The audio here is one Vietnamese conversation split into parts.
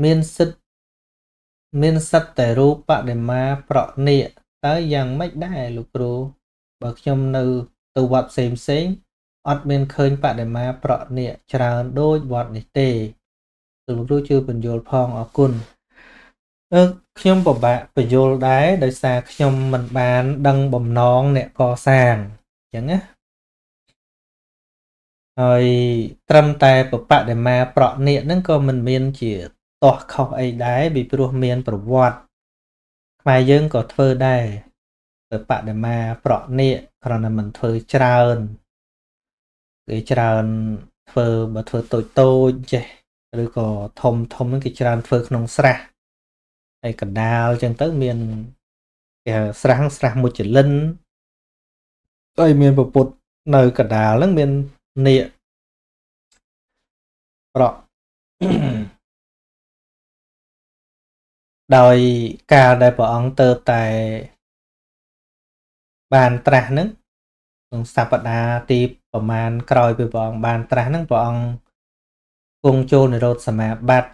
เมียนสัตแต่รูปะเดมาเปราะเนี่ยแต่ยังไม่ได้ลูกครูบอกขยมนูตัววัดเซมเซงอดเมียนเคยปะเดมาเปราะเนี่ยชราโดยวอดนิเตตัวลูกครูชื่อเป็นโยพองอกุลขยมบอกแบบไปโยนได้โดยสารขยมมันบานดังบ่มน้องเนี่ยก่อสร้างอย่างเงี้ยไอ้ตรำแต่ปะปะเดี๋ยวมาเปราะเนี่ยนั่นก็มันเมียนจีต่อเขาไอ้ได้บีบรวมเมียนประวัติมาเยอะก็เธอได้ปะปะเดี๋ยวมาเปราะเนี่ยคราวนั้นมันเธอเจริญเธอแบบเธอโตโตเจหรือก็ทมนั่นก็เจริญเธอขนมสระไอ้กระดาวจังเต้เมียนสร้างมุจิลินไอ้เมียนแบบปุดเนยกระดาวแล้วเมียนเนี่ยเพราะโดยการได้ปองเติมแต่บานตราหนึ่งสัปดาห์ตีประมาณกลอยไปปองบานตราหนึ่งปองกงโจในรถสมัยบัด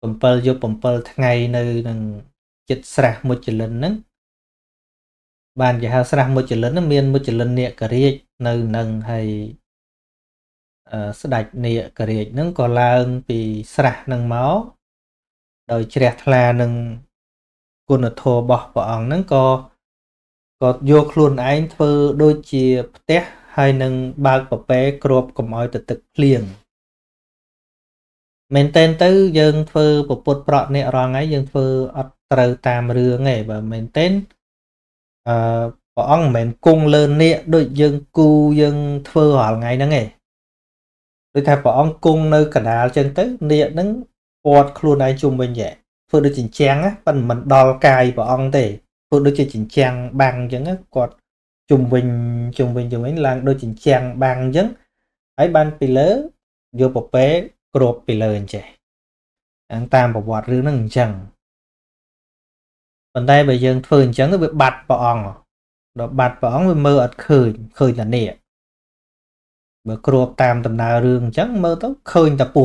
ผมเปิดอยู่ผมเปิดทั้งไงในหนึ่งจิตสระมุจิลินนั้นบานจะหาสระมุจิลินนั้นเมียนมุจิลินเนี่ยกระเรียกในหนึ่งให้สดัดเนี่ยกระเรียกนั้นก็ลางปีสระหนึ่งเมาโดยเฉลี่ยทลายหนึ่งกุนโทบอกปองนั้นก็โยกลุ่นไอ้เธอโดยเจียเตะให้หนึ่งบางปะเป๊กรวบกับอ้อยติดตึกเปลี่ยนเมนเทนตื้อยังเฟอปวดเปราะเนี่ยรองไงยังเฟออัดเตอร์ตามเรือไงแบบเมนเทนปองเมนกุ้งเลินเนี่ยโดยยังกูยังเฟอหอไงนั่งไงโดยถ้าปองกุ้งในกระดาษจังตื้อเนี่ยนั่งปวดครูนายจุ่มเป็นแย่เฟอโดยจินแจงนะปั่นเหมือนดอลกายปองเตะเฟอโดยจินแจงบางจังนะกดจุ่มเป็นไอ้ลางโดยจินแจงบางจังไอ้บานไปเล้อโยปเป๊กรบไปเลยเจ้อันตามประวัติเรื่องนั่งจังตอนได้ไปยังเฟินจังก็ไปบัดปองดอกบัดปองไปเมื่ออัดเคยนั่นเนี่ยเมื่อกรบตามตำนานเรื่องจังเมื่อต้องเคยแต่ปู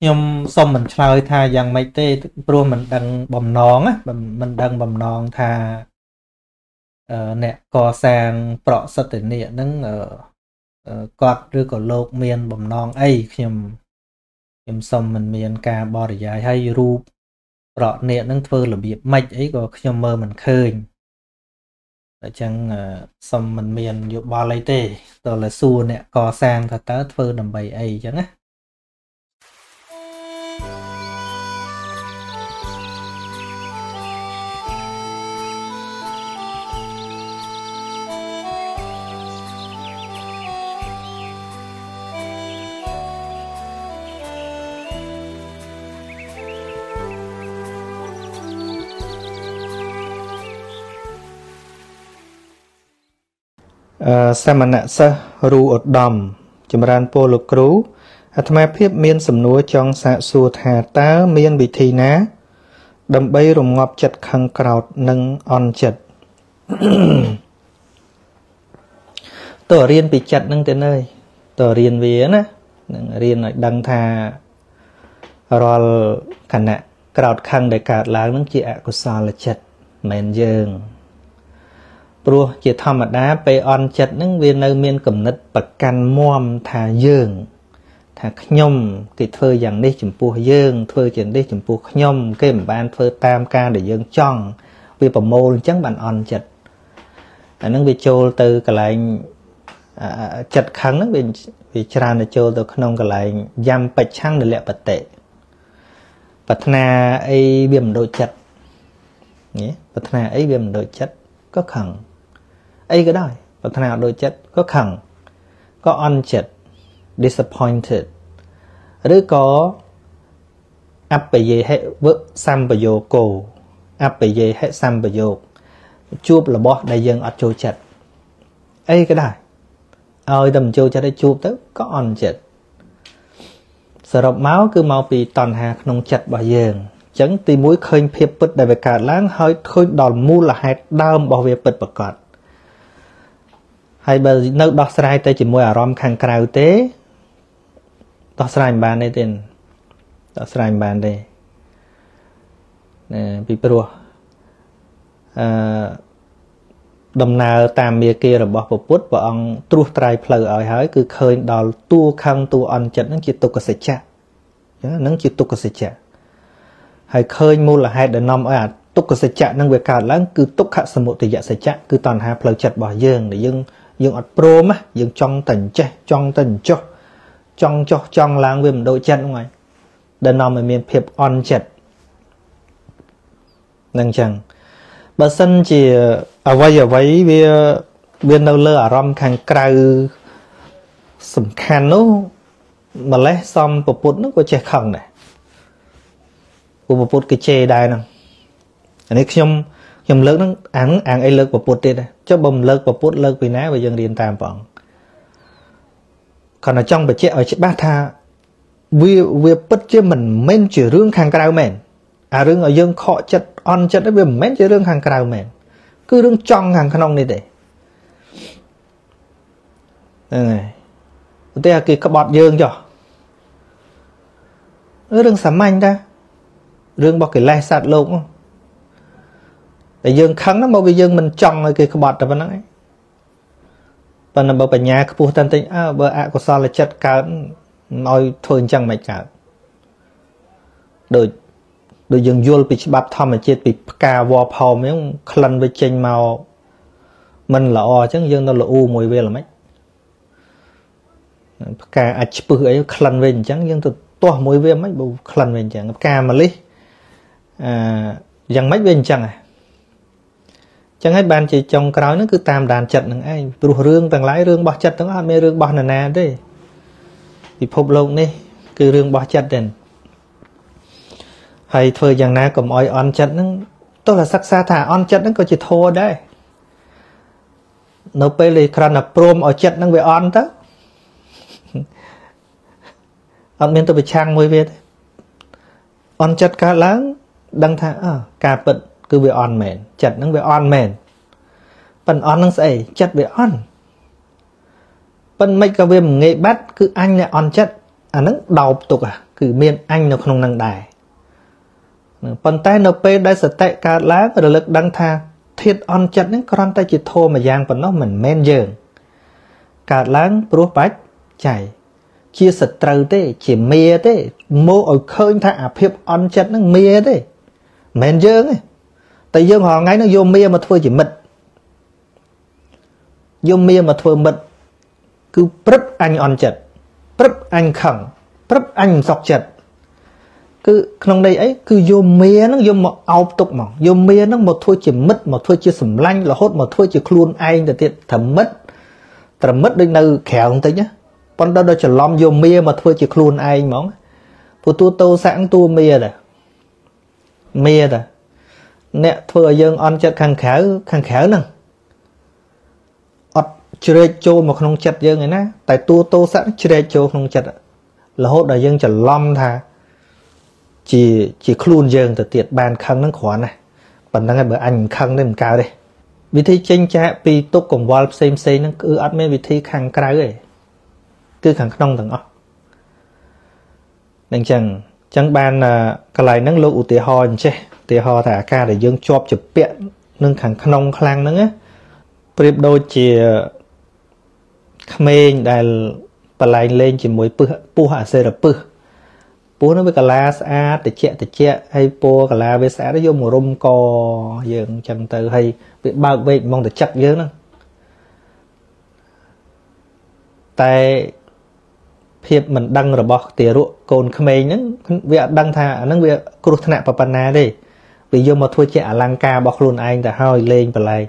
nhom xong mình chơi tha rằng mấy tê pro mình đang bầm nón á mình đang bầm nón tha nè co sang bọ sát tỉnh nè nâng cọt đưa cọt lột miền bầm nón ấy nhomยังสมมันมีอันการบริยายให้รูปเปราะเนี่ยนั่งเฟอร์ระเบียบไม่ไอ้ก็ยมเมอร์มันเคยแต่จังสมมันมีอันอยู่บาลัยเต้ตัวละซูเนี่ยก่อสร้างทัตตาเฟอร์ดำใบไอ้จังนะสมณะสรูอดดอมจำรันโปลกรูอัตมาเพียบเมียนสำนัวจองสะสูทาตาเมียนบิธีนะดำใบรมงอบจัดขังกราวนังออนจัดต่อเรียนปิจัดนังเตนเลยต่อเรียนเวียนะเรียนหน่อยดังทารอลขณะกราวขังได้กาดล้างนังจีอกุศลจัดเหม็นเยิงปลัวเจตธรรมดาไปออนจัดนั่งเวียนเมียนกำนัดประกันม่อมทาเยื่อง ถ้าขย่มกิเธออย่างนี้จุ่มปูเยื่อเธออย่างนี้จุ่มปูขย่มเก็บบ้านเธอตามการเดี๋ยวเยื่อจ้องวิปโมลจังบันอ่อนจัดนั่งวิโจตือกลายจัดขังนั่งวิจารณ์วิโจตือขนมกลายยำไปช่างเดือดละปะเตะปัฒนาไอเบียมโดจัดนี้ปัฒนาไอเบียมโดจัดก็ขังไอก็ได้ปัฒนาโดจัดก็ขังก็อ่อนจัดdisappointed หรือก็อัปไปเยให้เวอซัมปโยโกอัปไปเยให้ซัมปโยกจูบระบอได้ยังอัดโจจัดไอ้ก็ได้เอาดำโจจัดได้จูบเต้ก็อ่อนจัดสำหรับเมาส์คือเมาปีตอนหาขนมจัดบ่อยยังจังตีมุ้ยเคยเพียบปิดได้ไปการล้างให้เคยดอนมูละให้ดาวบ่เวียปิดประกอบhay bây giờ đọc sài tới chỉ mua ở rõm khăn cào tế đọc sài bàn đây tên đọc sài bàn đây bị bùa đầm nào tam bia kia là bỏ bột bút và ông truôi trai phơi ở hái cứ khơi đào tua khăn tua ăn chật nắng chịu tục cả sạch chạ nắng chịu tục cả sạch chạ hay khơi mua là hai đời năm ở tục cả sạch chạ nắng về cả láng cứ tục hạ sầm mộ thì dạ sạch chạ cứ toàn hà phơi chật bỏ giường để giường dương ọt pro mà dương trong tình cho trong láng về một đôi chân ngoài đơn nòng mình phép on chật nâng chẳng bà sân chỉ ở vay về viên đầu lơ ở rom khang cày sầm khăn nó mà lấy xong bộ phốt nó có che khẳng này bộ phốt cái che đai nèอันนี้ยมเลิกนั่งอ่างไอ้เลิกปะปุดเด็ดนะเจ้าบ่มเลิกปะปุดเลิกไปนะไปยังเรียนตามป๋องขณะจ้องไปเจ้าไอ้เจ้าบ้าท่าวิปัจเจ้ามันเม้นเจอเรื่องทางกลางแมนเรื่องเอายังข้อจัดอ่อนจัดได้เว้ยเม้นเจอเรื่องทางกลางแมนคือเรื่องจ้องทางขนมนี่เด็ดยังไงแต่กี่กระบอกยังจ่อเรื่องสามัญได้เรื่องบอกกี่ไล่สัตว์โลกแต่ยังครั้งนั้นบอกว่ายังมันจ้องเลยคือกบฏแต่วันนั้นตอนนั้นบอกปัญญาขบูตันติอ้าวเบอร์อากุศลละจัดการน้อยทนจังไม่จัดโดยยังโยนไปฉบับทำมาเจ็ดปีกาวอพอไม่ต้องคลันไปเจงเมามันละอจังยังนั่นละอูมวยเวล่ะไหมกาอาจจะเปื่อยคลันเวงจังยังตัวมวยเวล่ะไหมบุคลันเวงจังกามาลิยังไม่เวงจังไงจังให้บ้านจีจงกล่าวนั่นคือตามด่านจัดนั่งไอ้ปลุกเรื่องต่างหลายเรื่องบ่จัดต่างอ้อไม่เรื่องบ่หนาแน่ด้วยที่พบโลกนี่คือเรื่องบ่จัดเด่นให้เธออย่างนั้นกับอ้อยอ่อนจัดนั่งตัวละศักษาถ่าอ่อนจัดนั่งก็จะโทษได้เราไปเลยครั้งน่ะโปรมอ้อยจัดนั่งไปอ่อนตั้งเอาเมียนตัวไปช่างมวยเวทอ่อนจัดกาล้างดังท่าอ้อกาเปิดcứ về on mền chặt nắng về on mền phần on nắng say chặt về on phần mấy cái về nghệ bắt cứ anh là on chặt à nắng đầu tục à cứ miền anh nó không năng đài phần tay nó pe đây sẽ tay cả lá và lực đăng tha thiệt on chặt những con tay chỉ thô mà giang phần nó mình men dường cả lá pro bách chảy chia sẻ trâu thế chỉ mía thế mô ở khơi tha à phép on chặt nắng mía thế men dường ấyแต่ยังห่อไงนั่งโยมเมียมาทเวจิมิดโยมเมียมาทเวมิดคือปรึบอันอ่อนจัดปรึบอันขังปรึบอันสอกจัดคือขนมใดไอ้คือโยมเมียนั่งโยมมาเอาตกหมองโยมเมียนั่งมาทเวจิมิดมาทเวจิสมลังหล่อฮดมาทเวจิครูนไอ้แต่เตี้ยทำมิดแต่มิดได้ในแขวงแต่เนี้ยปนเราจะล้อมโยมเมียมาทเวจิครูนไอ้หมองพอตัวโตแสงตัวเมียเลยเมียเลยเนี่ยเธอยังอ่อนจัดขังแขวนั่งอดเจริญโจมขนมจัดยังไงนะแต่ตัวโตสักเจริญโจขนมจัดแล้วหดได้ยังจะล้อมท่าจีคลุนยังแต่เตียดบานขังนั่งขวานนะปั่นนั่งไงเบอร์อันขังได้เหมือนกันเลยวิธีเจนแจปีตุกของวอลเซนั่นคืออัดไม่วิธีขังไกลเลยคือขังขนมต่างอ๋อนั่งจังบานกระไรนั่งลูกอุติฮอนใช่ตีหอแต่กาแต่ยังชอบจุดเปี่ยนนึ่งขังขนมคลังนั่งเงี้ยเปรียบโดยเจียเขมรได้ bà lại lên chỉ mới pu hạ xe là pu pu nó với cả lá xa tệ chẹ hay pu cả lá với xã nó vô mùa rung co dường chẳng từ hay bị bao vậy mong được chắc nhớ nó tại hiệp mình đăng rồi bỏ tiền ruộng còn không mấy những việc đăng thà những việc cột thằng nào bận nà đi vì do mà thua chẹ lang ca bỏ luôn anh đã hơi lên bà lại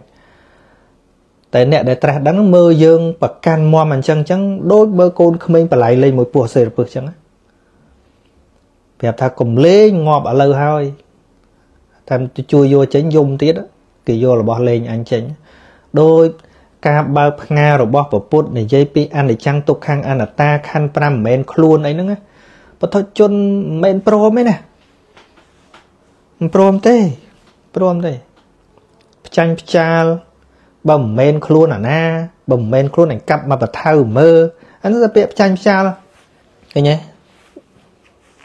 tại nè để trả đắng mơ dương và can mua mình chăng chăng đôi bơ côn không mình phải lại lên một buổi sờ được chăng phải thà cùng lên ngọt ở lâu thôi tham chui vô tránh dùng tiết thì vô là bỏ lên anh tránh đôi ca ba nga rồi bỏ vào bột này dây pi ăn để chăng tục hàng ăn là ta khăn pram men luôn ấy nữa và thôi chôn men pro mấy nè prom tê chanh chal bầm men khôn à na bầm men khôn ảnh cặp mà bà thao mơ anh ra bẹp chanh sao cái nhé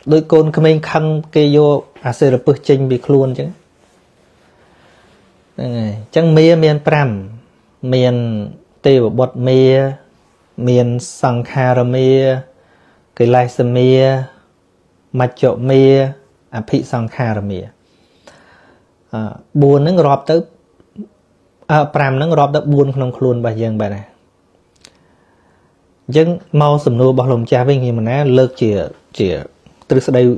đôi con cái mình khăn kê vô à xe là bước chênh bị khôn chứ chẳng mê miền pram miền tê bọt mê miền sẵn khá ra mê cái lai xe mê mặt chỗ mê à phị sẵn khá ra mê buồn nó rộp tới pram nâng rộp đã buồn không khuôn bà dân bà này dân mau xùm nô bọc lòng cha vinh thì mình á lợt chỉ từ sau đây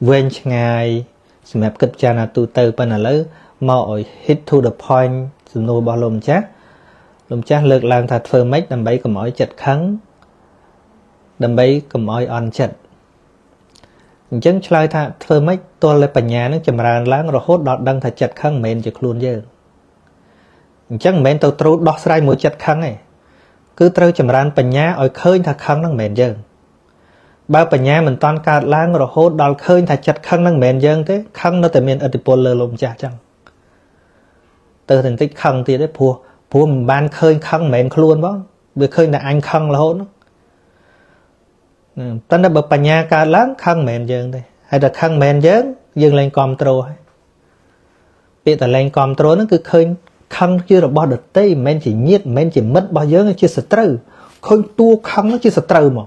quên chẳng ai xùm hẹp kịch cha nà tu tơ bà nà lỡ mọi hit to the point xùm nô bọc lòng cha lợt làng thật phơ mách đầm bấy cầm ỏi chật khắn đầm bấy cầm ỏi on chật dân cho lại thật phơ mách tôi lại bà nhà nó chầm ràng láng rồi hốt đọt đăng thật chật khắn mẹn chật luôn dơ chẳng mẹn tao trâu đọt sai mũi chặt khăn này cứ trâu chầm ran bẩn nhá ở khơi thà khăn năng mẹn dơ bao bẩn nhá mình toàn cạt lang rồi hốt đào khơi thà chặt khăn năng mẹn dơ thế khăn nó tự miền antipol lơ lồng chả chẳng từ thành tích khăn thì đấy phù mình ban khơi khăn mẹn luôn bó bị khơi là anh khăn là hốt tân đã bẩn nhá cạt lang khăn mẹn dơ thế hay là khăn mẹn dơ dừng lên com trâu bị từ lên com trâu nó cứ khơi khăn chưa được bao đợt tây men chỉ nhiệt men chỉ mất bao giờ chưa sờ trâu khơi tua khăn nó chưa sờ trâu mà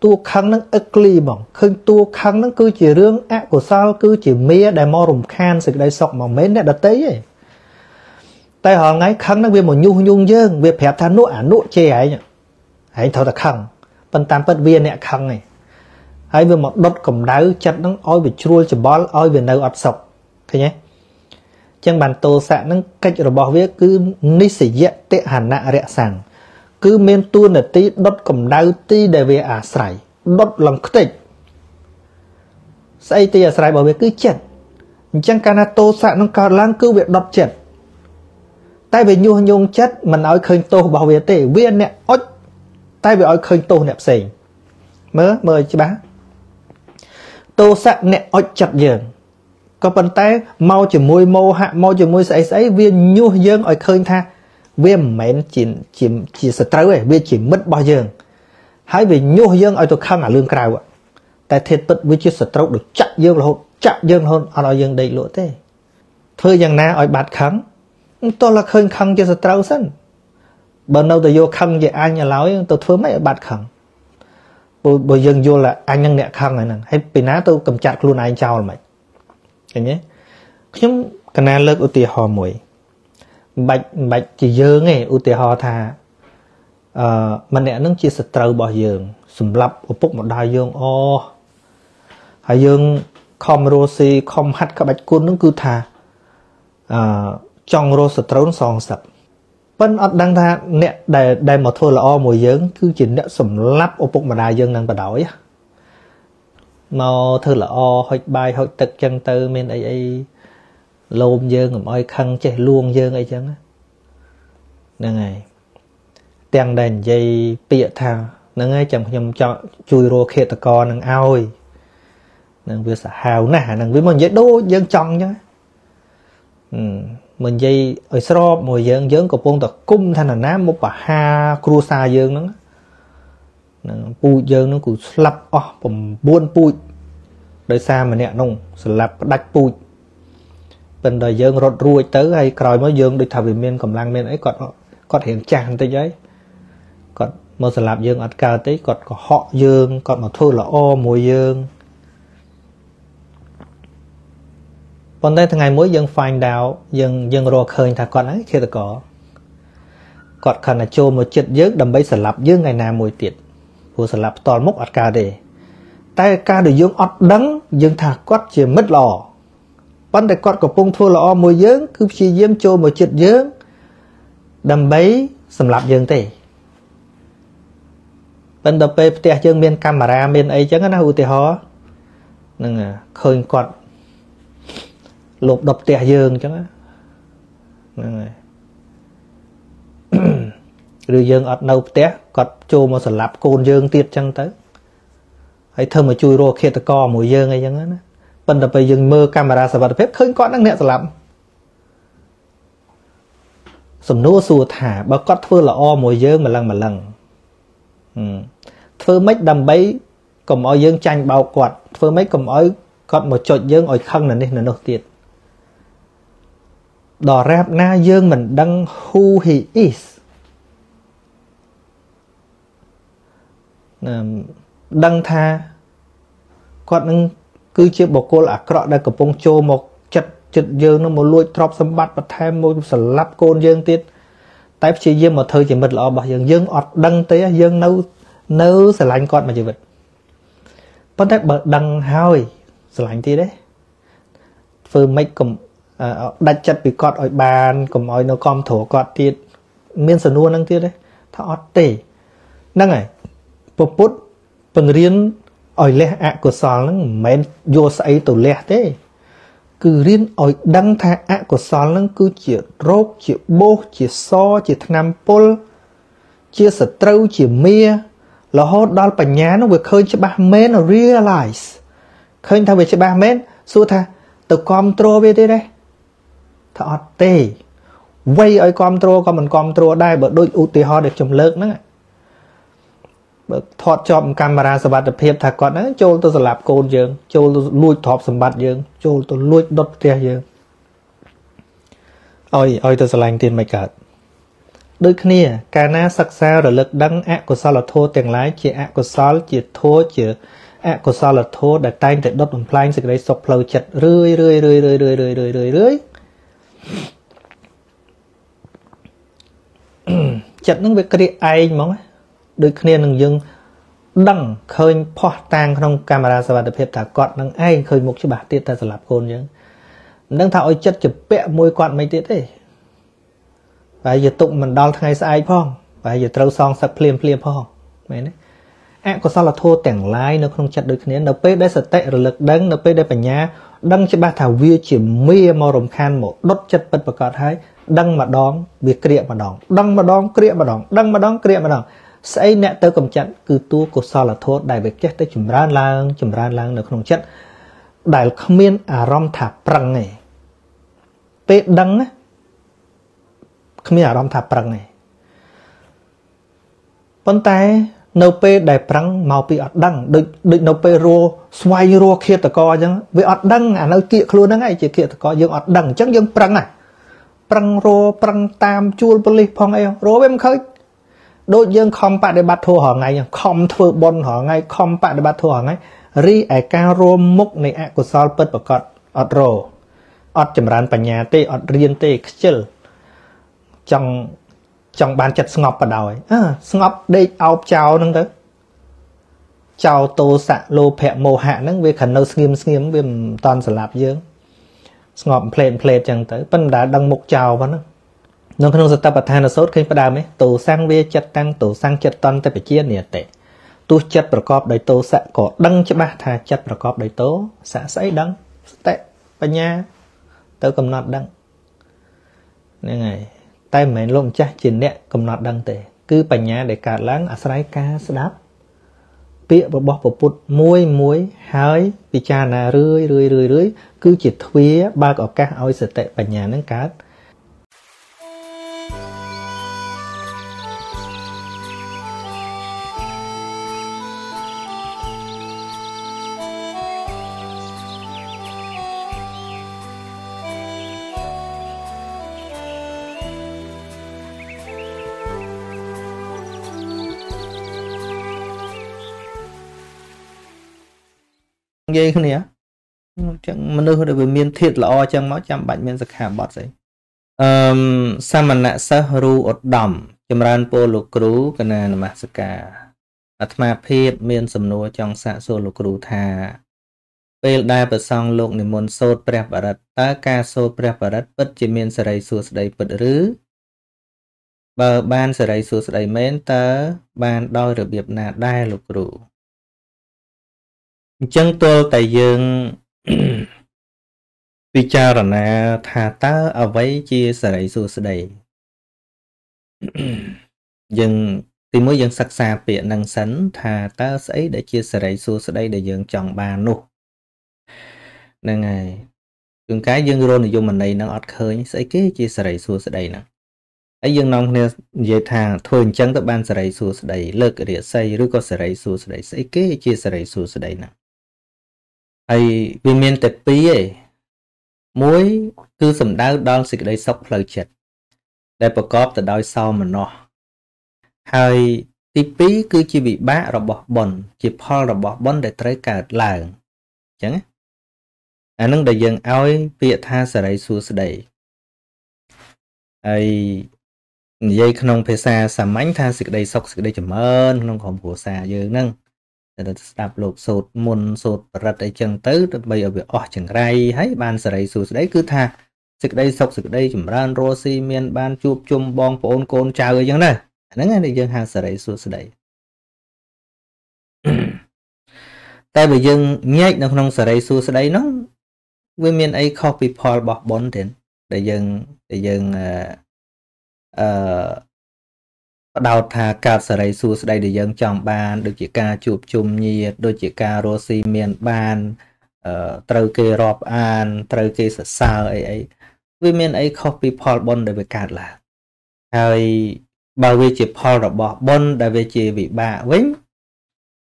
tua khăn nó ugly mà khơi tua khăn nó cứ chỉ riêng á của sao cứ chỉ mía đại mò rùm khan sự đại sọc mà men đại đợt tây ấy tại họ ngay khăn nó về một nhung dương về phép than nụ ản nụ chè ấy nhỉ ấy thôi là khăn phần tam phần viên này khăn này ấy về một đốt cẩm đá chặt nó oi về chua chả bón oi về nơi ọt sọc thế nhé chẳng bàn tổ sạn nó cách rồi bỏ viết cứ ní sĩ dẹt tệ hàn nạ rẻ sàng cứ men tuôn là tí đốt cầm đau tí để về à sải đốt lòng kịch say tí à sải bỏ về cứ chẹt chẳng cana tổ sạn nó cào lang cứ việc đốt chẹt tay về nhung nhung chết mình nói khơi tô bảo vệ tệ viên nè ốt tay về nói khơi tô nẹp sình mơ chứ bá tổ sạn nè ốt chặt dần có vấn tay mau chỉ môi mô hạ mau chỉ môi sấy viên nhu dương ở khơi tha viên mến chỉ sợ trâu ấy viên chỉ mất bao giờ hãy vì nhu dương ở tôi khăng ở lương cào ạ tại thiệt tận với chiếc sợ trâu được chặt dương hơn ở nói dương đầy lỗ thế thôi rằng na ở bạt kháng tôi là khơi khăng chiếc sợ trâu sẵn bần đâu tôi vô khăng vậy ai nhà láo tôi thưa mấy ở bạt kháng bồi dương vô là anh nhân nẹt khăng này nè hay bị ná tôi cầm chặt luôn anh chào là mày nhé nhưng cái này lớp ưu tiên họ mũi bạch chỉ dơ nghe ưu tiên họ thà mà nè nó chỉ sờ trâu bỏ giường sùm lấp ở bốc một đai giường o hai giường không rosi không hắt các bạch côn nó cứ thà trong ro sờ trâu nó sòng sập bên ở đang thà nè đầy một thôi là o mũi giường cứ chỉ nè sùm lấp ở bốc một đai giường đang bả đói màu thưa là o hơi bay hơi tật chân tư men ấy lôm dương ngầm oi khăn chạy luôn dương ấy chăng á nâng này tiền đèn dây bịa thang nâng ấy chẳng nhầm cho chui rô khê tờ co nâng aoi nâng vừa xả hào nà nâng với mình dây đô dương chong chứ mình dây ở sro mùi dương dương của bông tờ cung thanh là nám một bà ha cru xa dương nâng bụi dương nó cũng lặp buôn bụi đời xa mà nè nông lặp đạch bụi bên đời dương rột ruồi tới hay còi mới dương đôi thảo về miền cầm lang miền ấy còn hiện chàng tới giấy còn mà sẽ làm dương ở cao tới còn có họ dương còn mà thôi là ô mùi dương. Còn đây thằng ngày mỗi dương find out dương rồi khơi thằng con ấy khi ta có còn khả năng cho một chiếc dương đầm bấy sẽ làm dương ngày nào mùi tiệt vừa sẽ làm toàn mốc ở cao để tay cao được dương ọt đắng dương thằng con chỉ mất lò vấn đề con có bông thôi là ô mùi dương cứ chỉ dương cho một chiếc dương đầm bấy sẽ làm dương tê. Bên đầu bếp thì dương bên camera bên ấy chẳng là ưu tế hóa nên là khơi con lột độc tệ dương chứ này, rồi dương ở đâu té, cọt trù mà sập côn dương tiệt chăng tới, hãy thơm mà chui rô khét ta co mùi dương ấy chẳng nữa, bận tập về dương mơ camera sập phép khơi cọt năng nhẹ sập, sầm nô sùa thả bao cọt thưa là o mùi dương mà lần, thưa mấy đầm bấy cầm ói dương tranh bao cọt, thưa mấy cầm ói cọt một chốt dương ói khăng là nên là nô tiệt. Đỏ rạp na dương mình đăng who he is. Đăng tha con nâng cứ chiếc bộ cô là cọ đã cập bông chô một chật dương nó một lùi trọc xâm bắt bắt thêm một sở lắp côn dương tiết. Tại chỉ dương một thời chỉ mật lọ bảo dương ọt đăng tế dương nâu sẽ lạnh con mà chữ vật. Bắt thách bật đăng hoi sẽ lạnh tí đấy. Phương mấy cầm đặt chặt bị cọt ở bàn của mọi nó con thổ cọt thì miên sơn luôn năng tiết đấy thọ ót tể năng này bột bút phần riêng ở lẽ ạ của sò năng mến vô sấy tổ lẽ thế cứ riêng ở đăng thà ạ của sò năng cứ chỉ rốt chỉ bố chỉ so chỉ nam pol chia sẻ trâu chỉ mía là hốt đo bả nhá nó vừa khơi cho ba mến nó realize khơi thằng về cho ba mến xua tha từ control về thế đấy thật tê quay ở control còn mình control đây bởi đôi ưu tiêu hoa để chùm lớn nữa bởi thọt cho một camera sắp bạc hiệp thật còn ấy chôn tôi sẽ lạp côn dương chôn tôi lùi thọp sắp bạc dương chôn tôi lùi đốt tê dương ôi tôi sẽ lành tiền mạch cợt đôi khi nè cả ná sắc sao rồi lực đăng ạ của sao là thô tiền lái chỉ ạ của sao chỉ thô chỉ ạ của sao là thô để tay để đốt bằng plank sẽ cái đấy sọc lâu chật rươi chặt những việc kia ai mong đôi khi nương dương đăng khơi pho tang trong camera sao được phép thả cọt nương ai khơi mục cho bà tiết ta sẽ làm côn chứ nương thảo ơi chất chụp bẹ môi cọt mấy tiết đấy và giờ tụng mình đo thay sai phong và giờ trâu song sạc phim phong vậy đấy ạ có sao là thua tẻng lái nó không chặt đôi khi nó pé đấy sệt tệ rồi lực đắng nó pé đấy phải nhá đăng cho ba thảo vi chỉ mê màu rồng khan một đốt chất bật và cọt hái đăng mà đón việc kia mà đón đăng mà đón kia mà đón đăng mà đón kia mà đón xây nẹt tới cầm chặt cứ tu của sao là thốt đại việc chết tới chùm ran lang được không chất đại không miên à rom thả prang này pé đăng á không miên à rom thả prang này vấn tay nấu pê đại prang màu pì ọt đăng định nấu pê rô xoay rô kia ta co chứ với ọt đăng à nấu kia luôn đó ngay chỉ kia ta co dương ọt đăng chắc dương prang này prang rô prang tam chua poli phong eo rô em khơi đôi dương không phải để bắt thua họ ngay không thua bon họ ngay không phải để bắt thua họ ngay ri ai ca rô mốc này ạ của sao pết bạc ọt ọt rô ọt chầm ran bả nhà tê ọt riêng tê khchel trong trong bàn chặt ngọc vào đầu ấy ngọc đây ao chào nâng tới chào tô xạ lô phẹ mồ hạ nâng về khẩn nâu skim về toàn sờ lạp dương ngọc plate chẳng tới bên đã đăng mục chào vào nó không sợ tập thàn là sốt khi bắt đầu ấy tổ sang về chặt tăng tổ sang chặt toàn ta phải chia nè tệ tu chặt bạc cọp đầy tô xạ có đăng cho ba thà chặt bạc cọp đầy tố xạ sấy đăng tệ và nha tớ cầm nọt đăng nên này tay mẹ lộn cha chỉnh nẹt cầm nọt đăng tề cứ bả nhà để cả láng à sấy cá đáp bịa bọc bột muối hái bị cha nà rưới cứ chỉ thuế ba cỏ cá ôi sợ tệ bả nhà nắng cá dây không nhỉ chẳng mình đưa được về miền thiệt là o chẳng máu chạm bệnh miền giặc hàm bọt gì sao mình lại sơ ru ột đầm chim ran po lục rú cái này là mà giặc cả mà phê miền sầm nô trong xã xô lục rú thà về đại bờ sông lục niệm môn sốt bẹp bờ đất ta ca sốt bẹp bờ đất bất chỉ miền sài xô sài bật rứ bờ ban sài xô sài mến tớ ban đôi được biệt là đai lục rú chân tôi tại dương vì cha rằng là thà ta ở với chia sẻ số đây dừng thì mỗi dân sắc xa biển năng sấn thà ta sẽ để chia sẻ số đây để dừng chọn ba nô nên ngày từng cái dân rôn thì dùng mình đây nó ọt khơi sẽ kế chia sẻ số đây nè ấy dân nông này về thà thường chân tới ban sẻ số đây lực địa xây rứa có sẻ số đây sẽ kế chia sẻ số đây nè hay vì miền tây ấy muối cứ sầm đá đón xịt đây sốc lời chật đây bọc cóp từ đôi sau mà nọ hay tí pí cứ chỉ bị bá rồi bỏ bẩn chỉ pho rồi bỏ bẩn để tới cả làng chẳng anh nâng đại dương ơi việt tha sờ đây xua sờ đây ai dây khung phê xa sầm ánh tha xịt đây sốc xịt đây chậm hơn khung khom của xa dương nâng đạp lục sột môn sột rật ấy chân tới bây giờ bị ở chẳng rai hãy ban sợi sụt đấy cứ tha sực đây sọc sực đây chủng ran rosi miền ban chụp chum bong phôn côn chào ấy chẳng này nó nghe được dân hàng sợi sụt đấy tại vì dân nhạy nó không sợi sụt đấy nó với miền ấy copy paul bỏ bốn đến để dân đào thà cả sợi xu đây để dân chọn ban được chỉ ca chụp chùm nhiệt đôi chỉ ca rosi miền ban trâu kê rọp an trâu kê sờ sao ấy với miền ấy copy paul bon để về cả là hay bảo vệ chỉ paul rồi bỏ bon để về chỉ bị bạ vĩnh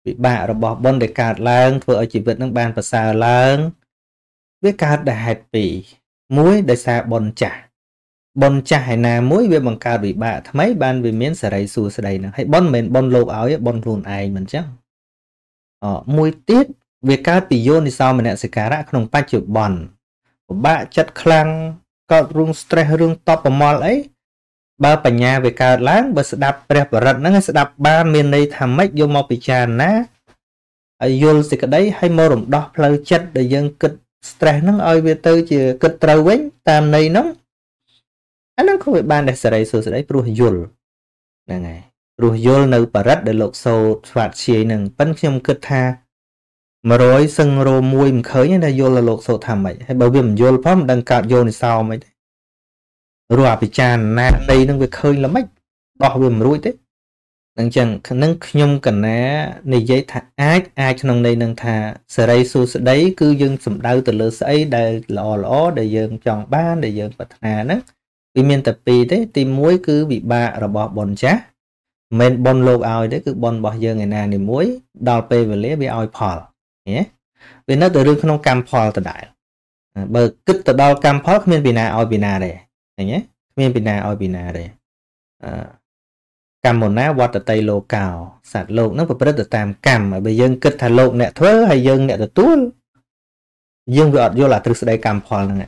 bị bạ rồi bỏ bon để cả lang vừa chỉ vượt nước ban và sao lang với cả để hạt bị muối để xa bon trả bọn chài nà mối về bằng cao bị bạ mấy ban về miếng sợi xù sợi nè hãy bon mền bon lô áo ấy bon luôn ai mình chắc mùi tiết về cá bị vô thì sao mình lại sẽ cá ra không phải chịu bòn bạ chất khăn có rung stress rung top và mol ấy ba bà nhà về cá láng bà sẽ đạp đẹp và rận nó sẽ đạp ba miền đây thầm mấy vô mò bị tràn ná vô thì cái đấy hay mơ rộng đọc lâu chất để dân kịch stress nó ơi về tư chỉ kịch trâu ấy tàm này nóng anh nó không phải ban để sợi sợi sợi pru yul này này pru yul nơi parat để lộc sâu phạt chia nâng bắn nhom cất tha mà rồi sưng rô mui mình khởi như là yul là lộc sâu thầm vậy hay bảo hiểm yul pháp đang cạo yul thì sao mấy rùa bị tràn na đây đang bị khơi là mấy đỏ bìm rối thế đang chẳng nâng nhom cần ná này giấy thà ai cho nông đây nâng thà sợi sợi sợi đấy cứ dưng sụm đau từ lửa sấy để lò để dưng chọn ban để dưng bật hà nấng vì miền tập pì đấy tìm muối cứ bị bạ rồi bỏ bòn chá men bòn lô ao đấy cứ bòn bỏ giờ ngày nào thì muối đào pê về lấy bị ao phò nhé vì nó từ đương không cam phò từ đại bờ kích từ đào cam phò miền bì nà ao bì nà đấy nhé miền bì nà ao bì nà đấy cam một ná vót từ tây lô cào sạt lô nó phải bắt từ tam cam mà bây giờ kích thà lô nẹt thớ hay dân nẹt từ tuôn dân vợ vô là thực sự đây cam phò là này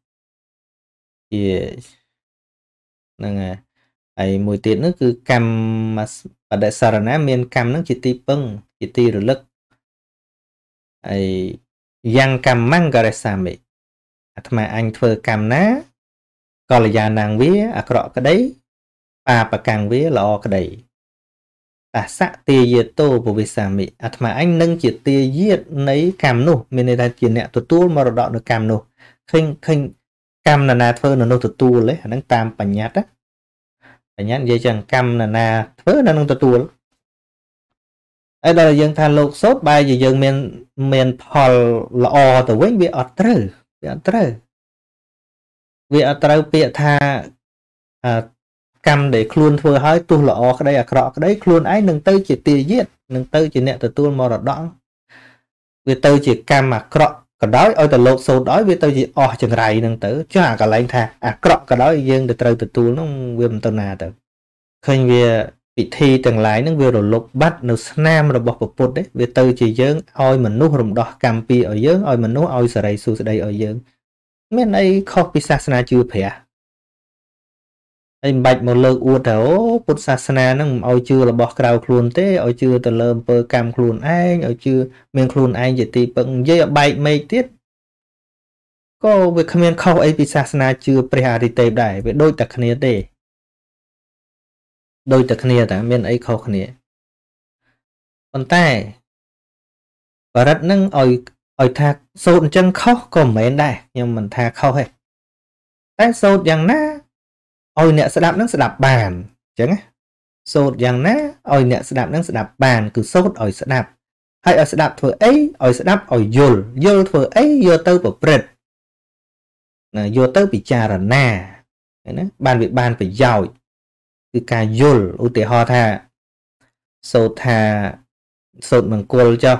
nè ấy mùi tiền nó cứ cam mà ở đại sở này miền cam nâng chỉ ti bông chỉ ti rồi lắc ấy giang cam mang cái sao mày mà anh thưa cam ná còn là già nàng vía à cọ cái đấy à bà càng vía lọ cái đấy ta sạ tia diệt tô bộ về sàm mị mà anh nâng chỉ tia diệt lấy cam nô mình đây ta chỉ nẹt tụt tu mà đọt được cam nô khinh cam là na thơ là nô tụt tu lấy nâng tam bành nhát á bành nhát dây chẳng cam là na thơ là nâng tụt tu Ê đó là dân thà lục sốt bài gì dân mình phòl lọ từ với việc ở trừ bịa thà cầm để khuôn vừa hỏi tu lọ cái đấy khuôn ấy nâng tư chỉ tìa giết nâng tư chỉ nẹ từ tu màu đỏ vì tư chỉ cầm mà cọ cái đó ôi từ lục sốt đói vì tư chỉ ở chừng rầy nâng tử chứ hả cả lãnh thà cọ cái đó dân từ trừ từ tu nó viêm từ nà từ khơi về bị thi từng lái những việc rồi lục bắt nước nam rồi bọc bột đấy về từ chỉ dướng oi mình nuốt rồng đỏ cam pi ở dướng oi mình nuốt oi sờ đây su sờ đây ở dướng mấy này copy sasana chưa phải anh bạch một lượt uất thấu bột sasana nó oi chưa là bọc rau khuôn thế oi chưa từ lơm bơ cam khuôn anh oi chưa miếng khuôn anh chỉ tì bận dây bạch mây tiết có việc comment không ai bị sasana chưa phải hà thì tệ đại về đôi đặc này để đôi từ khné ta miền ấy khó khné còn tai và rất nâng oi thà sốt chân khó còn mấy đây nhưng mình thà khó hết tai sốt rằng ná oi nè sẽ đạp nâng sẽ đạp bàn chứ nghe sốt rằng ná oi nè sẽ đạp nâng sẽ đạp bàn cứ sốt oi sẽ đạp hay oi sẽ đạp thừa ấy oi sẽ đạp oi dồn thừa ấy vô tư của prệt là vô tư bị trà rồi nè bàn bị bàn phải giỏi cứ cà dồn ưu tế ho thà sốt thà sốt bằng cồn cho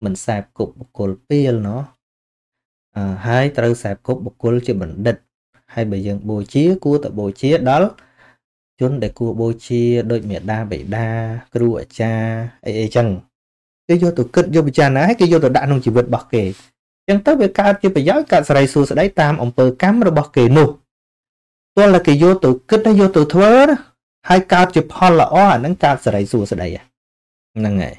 mình sạp cục bọc cồn pia nó hai từ sạp cốp bọc cồn chia bẩn đất hai bây giờ bô chia cua tập bô chia đó chốn để cua bô chia đôi mẹ đa bảy đa cua cha ấy chăng cái vô tụ cất vô bị cha ná cái vô tụ đạn không chỉ vượt bọc kề chẳng tới về cao chưa phải giáo cả sài su sẽ đấy tam ông pơ cắm rồi bọc kề nụ tôi là cái vô tụ cất nó vô tụ thua đó hai cao chụp hòn là o nắng cao sài su sẽ đấy à năng này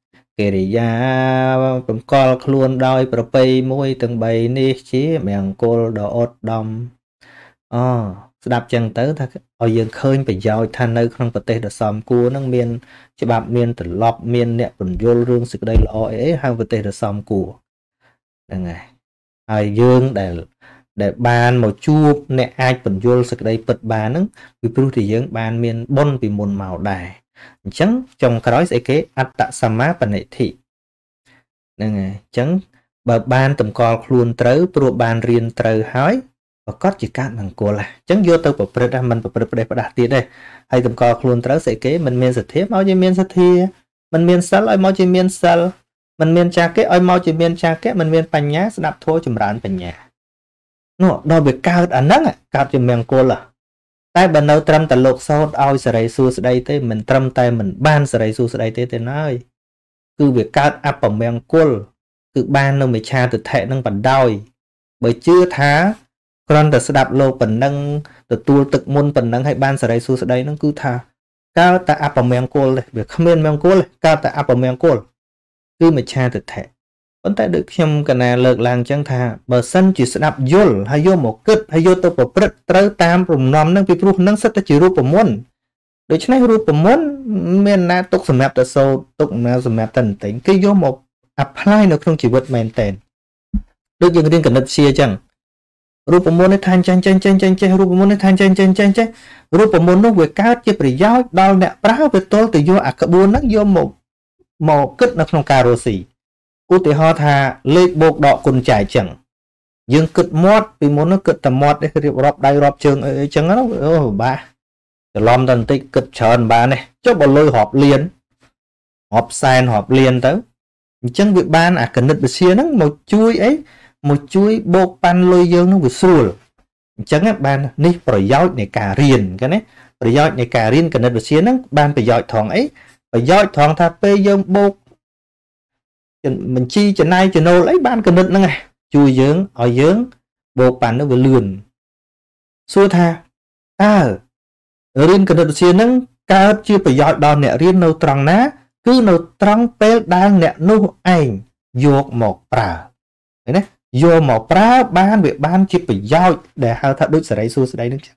kê rì ya bấm còl khuôn đôi bà bê mùi từng bày ní chí mẹng côn đỏ ốt đâm đạp chân tới ta ôi dương khơi phải giỏi than nơi không có thể được xóm cua nâng miền chỉ bạp miền từ lọp miền nẹp vẫn vô rương sự đây là ôi hàng vật thể được xóm cua này ai dương để bàn một chuột nẹp ai vẫn vô sự đây bật bàn nâng vì pru thì dương bàn miền bon vì môn màu đài trắng trong cái đó sẽ kế ắt tạ samá và nệ thị này trắng bờ bàn tầm cò luôn tới pru bàn riêng tới hói và có chỉ cạn bằng cua là chẳng vô tư của Prada mình và Prada tiền đây hay tầm co khuôn trớ sẽ kế mình miên sạch thế máu chỉ miên sạch thì mình miên sạch lại máu chỉ miên sạch mình miên cha cái ơi máu chỉ miên cha cái mình miên pành nhá đạp thôi chùm rán pành nhá nó đòi việc cao ăn nấng à cao chùm miệng cua là tay bên đầu trâm tận lục sau ao sợi su đây thế mình trâm tay mình ban sợi su đây thế nói cứ việc cao áp bằng miệng cua cứ ban nó mới cha từ thẹn năng bản đòi bởi chưa thá còn đợt đạp lô phần năng đợt tua tự môn phần năng hay ban sờ đây xu sờ đây nó cứ thà cao ta áp vào miệng cô này việc không nên miệng cô này cao ta áp vào miệng cô cứ mà cha thực thể vẫn tại được xem cái này lợn làng chẳng thà bờ sân chỉ đạp vô hay vô một cất hay vô tàu của bớt tới tam vùng nằm năng pipru năng sắt ta chỉ ru của môn đối với này ru của môn miền nam tục sầm mẹp ta sâu tục nào sầm mẹp tận tỉnh cái vô một apply nó không chỉ vượt mềm tèn đối với riêng cả nước xia chẳngรูปมนุษย์ท่านเจนรูปมนุษย์ท่านเจนรูปมนุษย์เวก้าวจะประหยัดดาวเนี่ยพระเวทโตติโยอักบุญนักโยมหมกกึศนักนงการุสีอุติหอธาเล็กโบกดอกกุญแจจังยังกึศมอดปีมนุษย์กึศแต่มอดได้เรียบรอบได้รอบเชิงจังแล้วโอ้บ้าจะล้อมตันติกึศเชิญบ้าเนี่ยเจ้าบอลเลยหอบเลียนหอบแซนหอบเลียนเต้าจังวิบานอักกึศนิดเบียนนั่งหมกช่วย một chuối bột pan lôi dương nó vừa xùa chẳng hạn ban ní phải giỏi này cả riền cái này phải giỏi này cả riền cần được xí nó ban phải giỏi thòng ấy phải giỏi thòng thà pê dương bột mình chi cho nay cho nô lấy ban cần được nó này chui dương ở dương bột pan nó vừa lườn xua tha riền cần được xí nó cao chưa phải giỏi đòn nè riền nâu trăng ná cứ nâu trăng pê đang nè nô ảnh vô một bà thế này vô một pra ban việc ban chỉ phải giỏi để hao thắt đôi sợi xu sợi đấy chứ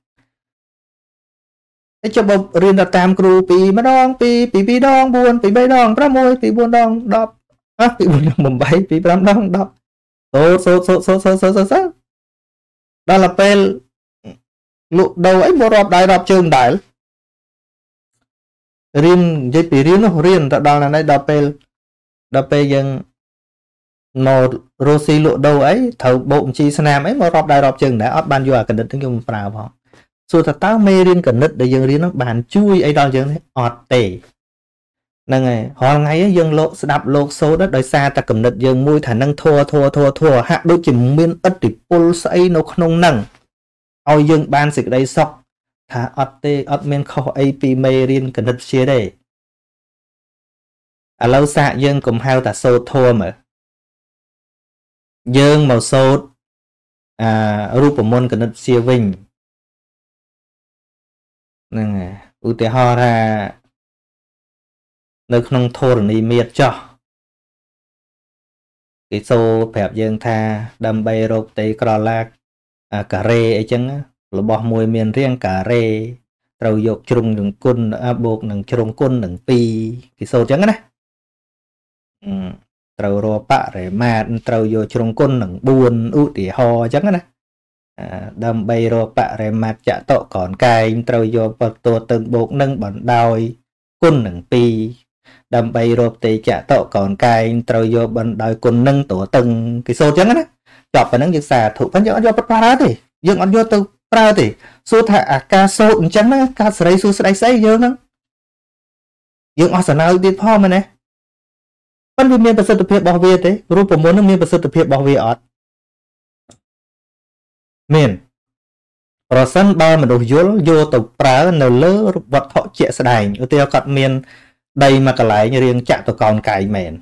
để cho bộc riêng đặt tam kêu pì mát đong pì pì pì đong buồn pì bay đong pra môi pì buồn đong đập pì buồn đong mồm bay pì pra đong đập số số số số số số số đó là pel lụ đầu ấy một rọp đại rọp trường đại riêng dây pì riêng nó riêng đặt đòn là đây đập pel dừng nó rô xì lộ đầu ấy thầu bộ chi nam ấy mà rọp đài rọp chừng đã ấp ban vừa cần đứt tiếng dùng phào họ xua thật táo mê riêng cần đứt để dừng riêng nó bàn chui ấy đo dừng ọt tề năng này họ ngay ấy dừng lộ đạp lộ số đất đời xa ta cầm đứt dừng môi thả năng thua hạ đôi chìm miên ất thì pol say nó không năng oi dừng ban dịch đây sọc thả ọt tề ọt miên kho ấy pi mê riêng cần đứt chia đây à lâu xa dừng cùng hao ta số thua mà dương màu sốt rùa môn cần được siêu vinh nè ưu tế ho ra nơi không thôn đi miệt cho cái số phép dương tha đâm bay rộp tế cỏ lạc cà rê ấy chăng là bỏ mùi miền riêng cà rê trâu dọc trùng đường quân buộc đường trùng quân đường pi cái số chăng này trâu rô bạ rẻ mát trâu vô trong con nặng buồn ưu tỉ ho chắc nè đâm bay rô bạ rẻ mát chả tọ còn cài trâu vô bật tùa từng bột nâng bẩn đòi con nặng pi đâm bay rô tỉ chả tọ còn cài trâu vô bẩn đòi con nâng tùa từng cái số chắc nè chọc vào nâng dược xà thủ phân dựa vô bật phá thì dương ăn vô tư phá thì số thạ ca số chắc nè ca sợi số sợi sấy dương nâng dương ở sẵn nào đi phó mà nè vẫn vì miền bắc sơn tập hiệp bảo vệ đấy, rùa bò môn nó miền bắc sơn tập hiệp bảo vệ ọt, miền, rồi sân ba mình đổ dối vô tàu cá nở lỡ vật họ chĩa sài, ưu tiêu cọt miền đây mà cả lại như riêng chạm tàu còn cài miền,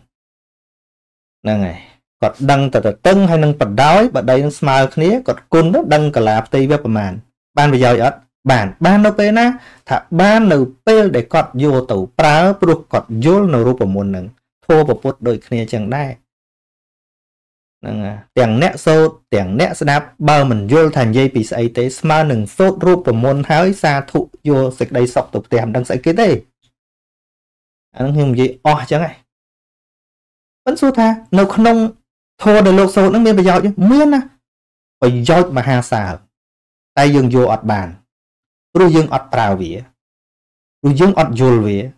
nè này, cọt đăng tờ tân hay nâng bật đói, bật đây nâng smile kia, cọt côn đó đăng cả lạp tây về phần màn, ban bây giờ ọt, bản ban đâu pe na, thà ban nở pe để cọt vô tàu cá, buộc cọt dối nở rùa bò môn nè. Thô và bột đôi kia chẳng đai tiếng nẹ sâu tiếng nẹ sạp bao mình vô thành dây bị xây tế mà nâng sốt rút của môn hái xa thụ vô dịch đây sọc tục tìm đang xảy kế đây anh hình gì o chẳng này vẫn số tha nó không thô để lột sâu nó miên bây giờ chứ miên á phải giót mà hà xà tay dừng vô ọt bàn rồi dừng ọt vào vỉa rồi dừng ọt vô vỉa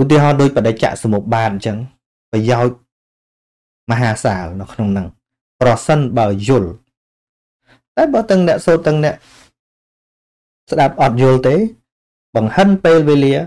ưu tiên họ đôi và đại trả số một bàn chẳng phải giao mà hà xảo nó không nặng bỏ sân bảo dồn đã bỏ từng đại số từng đại sẽ đạp ọt dồn tế bằng hân pê về lìa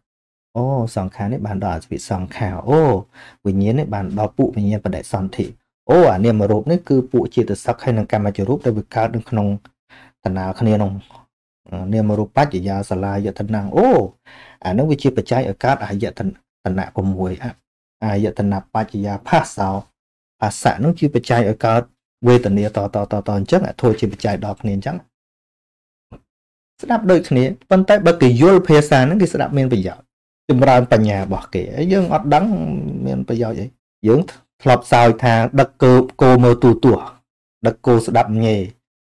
ô Sankha nếp bàn đỏ bị Sankha ô Vinh Nhiên nếp bàn đỏ bụ Vinh Nhiên và đại son thị ô à niềm mà rộp nếp cư bụ chia từ sắc hay năng cam mà chữ rộp đã bị cao đừng không thần nào khăn yên ông niềm mà rộp Pachaya Sala dạ thần năng ô à nó bị chia bởi trái ở cát à dạ thần nạ của mùi à dạ thần nạp Pachaya phát sao à xã nó chưa bị chạy ở cả về tận địa to chắc là thôi chỉ bị chạy đọc nên chắc sẽ đáp đôi này phân tách bất kỳ vô phía xa nó thì sẽ đáp miền bây giờ chúng ta ở nhà bỏ kể dương ọt đắng miền bây giờ vậy dưỡng lọp sao thà đặc cơ cô mơ tù tủa đặc cô sẽ đáp nghề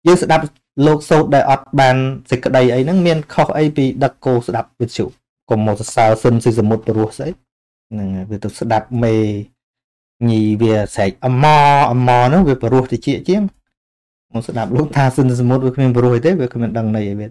dương sẽ đáp lô sâu đại ọt bàn dịch ở đây ấy nó miền khó ấy vì đặc cô sẽ đáp việt chịu còn một sao xâm xây dựng một rùa đấy vì tôi sẽ đáp mê nhì về sạch mò nó về rùa thì chị chiếm Một sự đạp lúc tha sinh một với mình rồi thế với mình đăng này vậy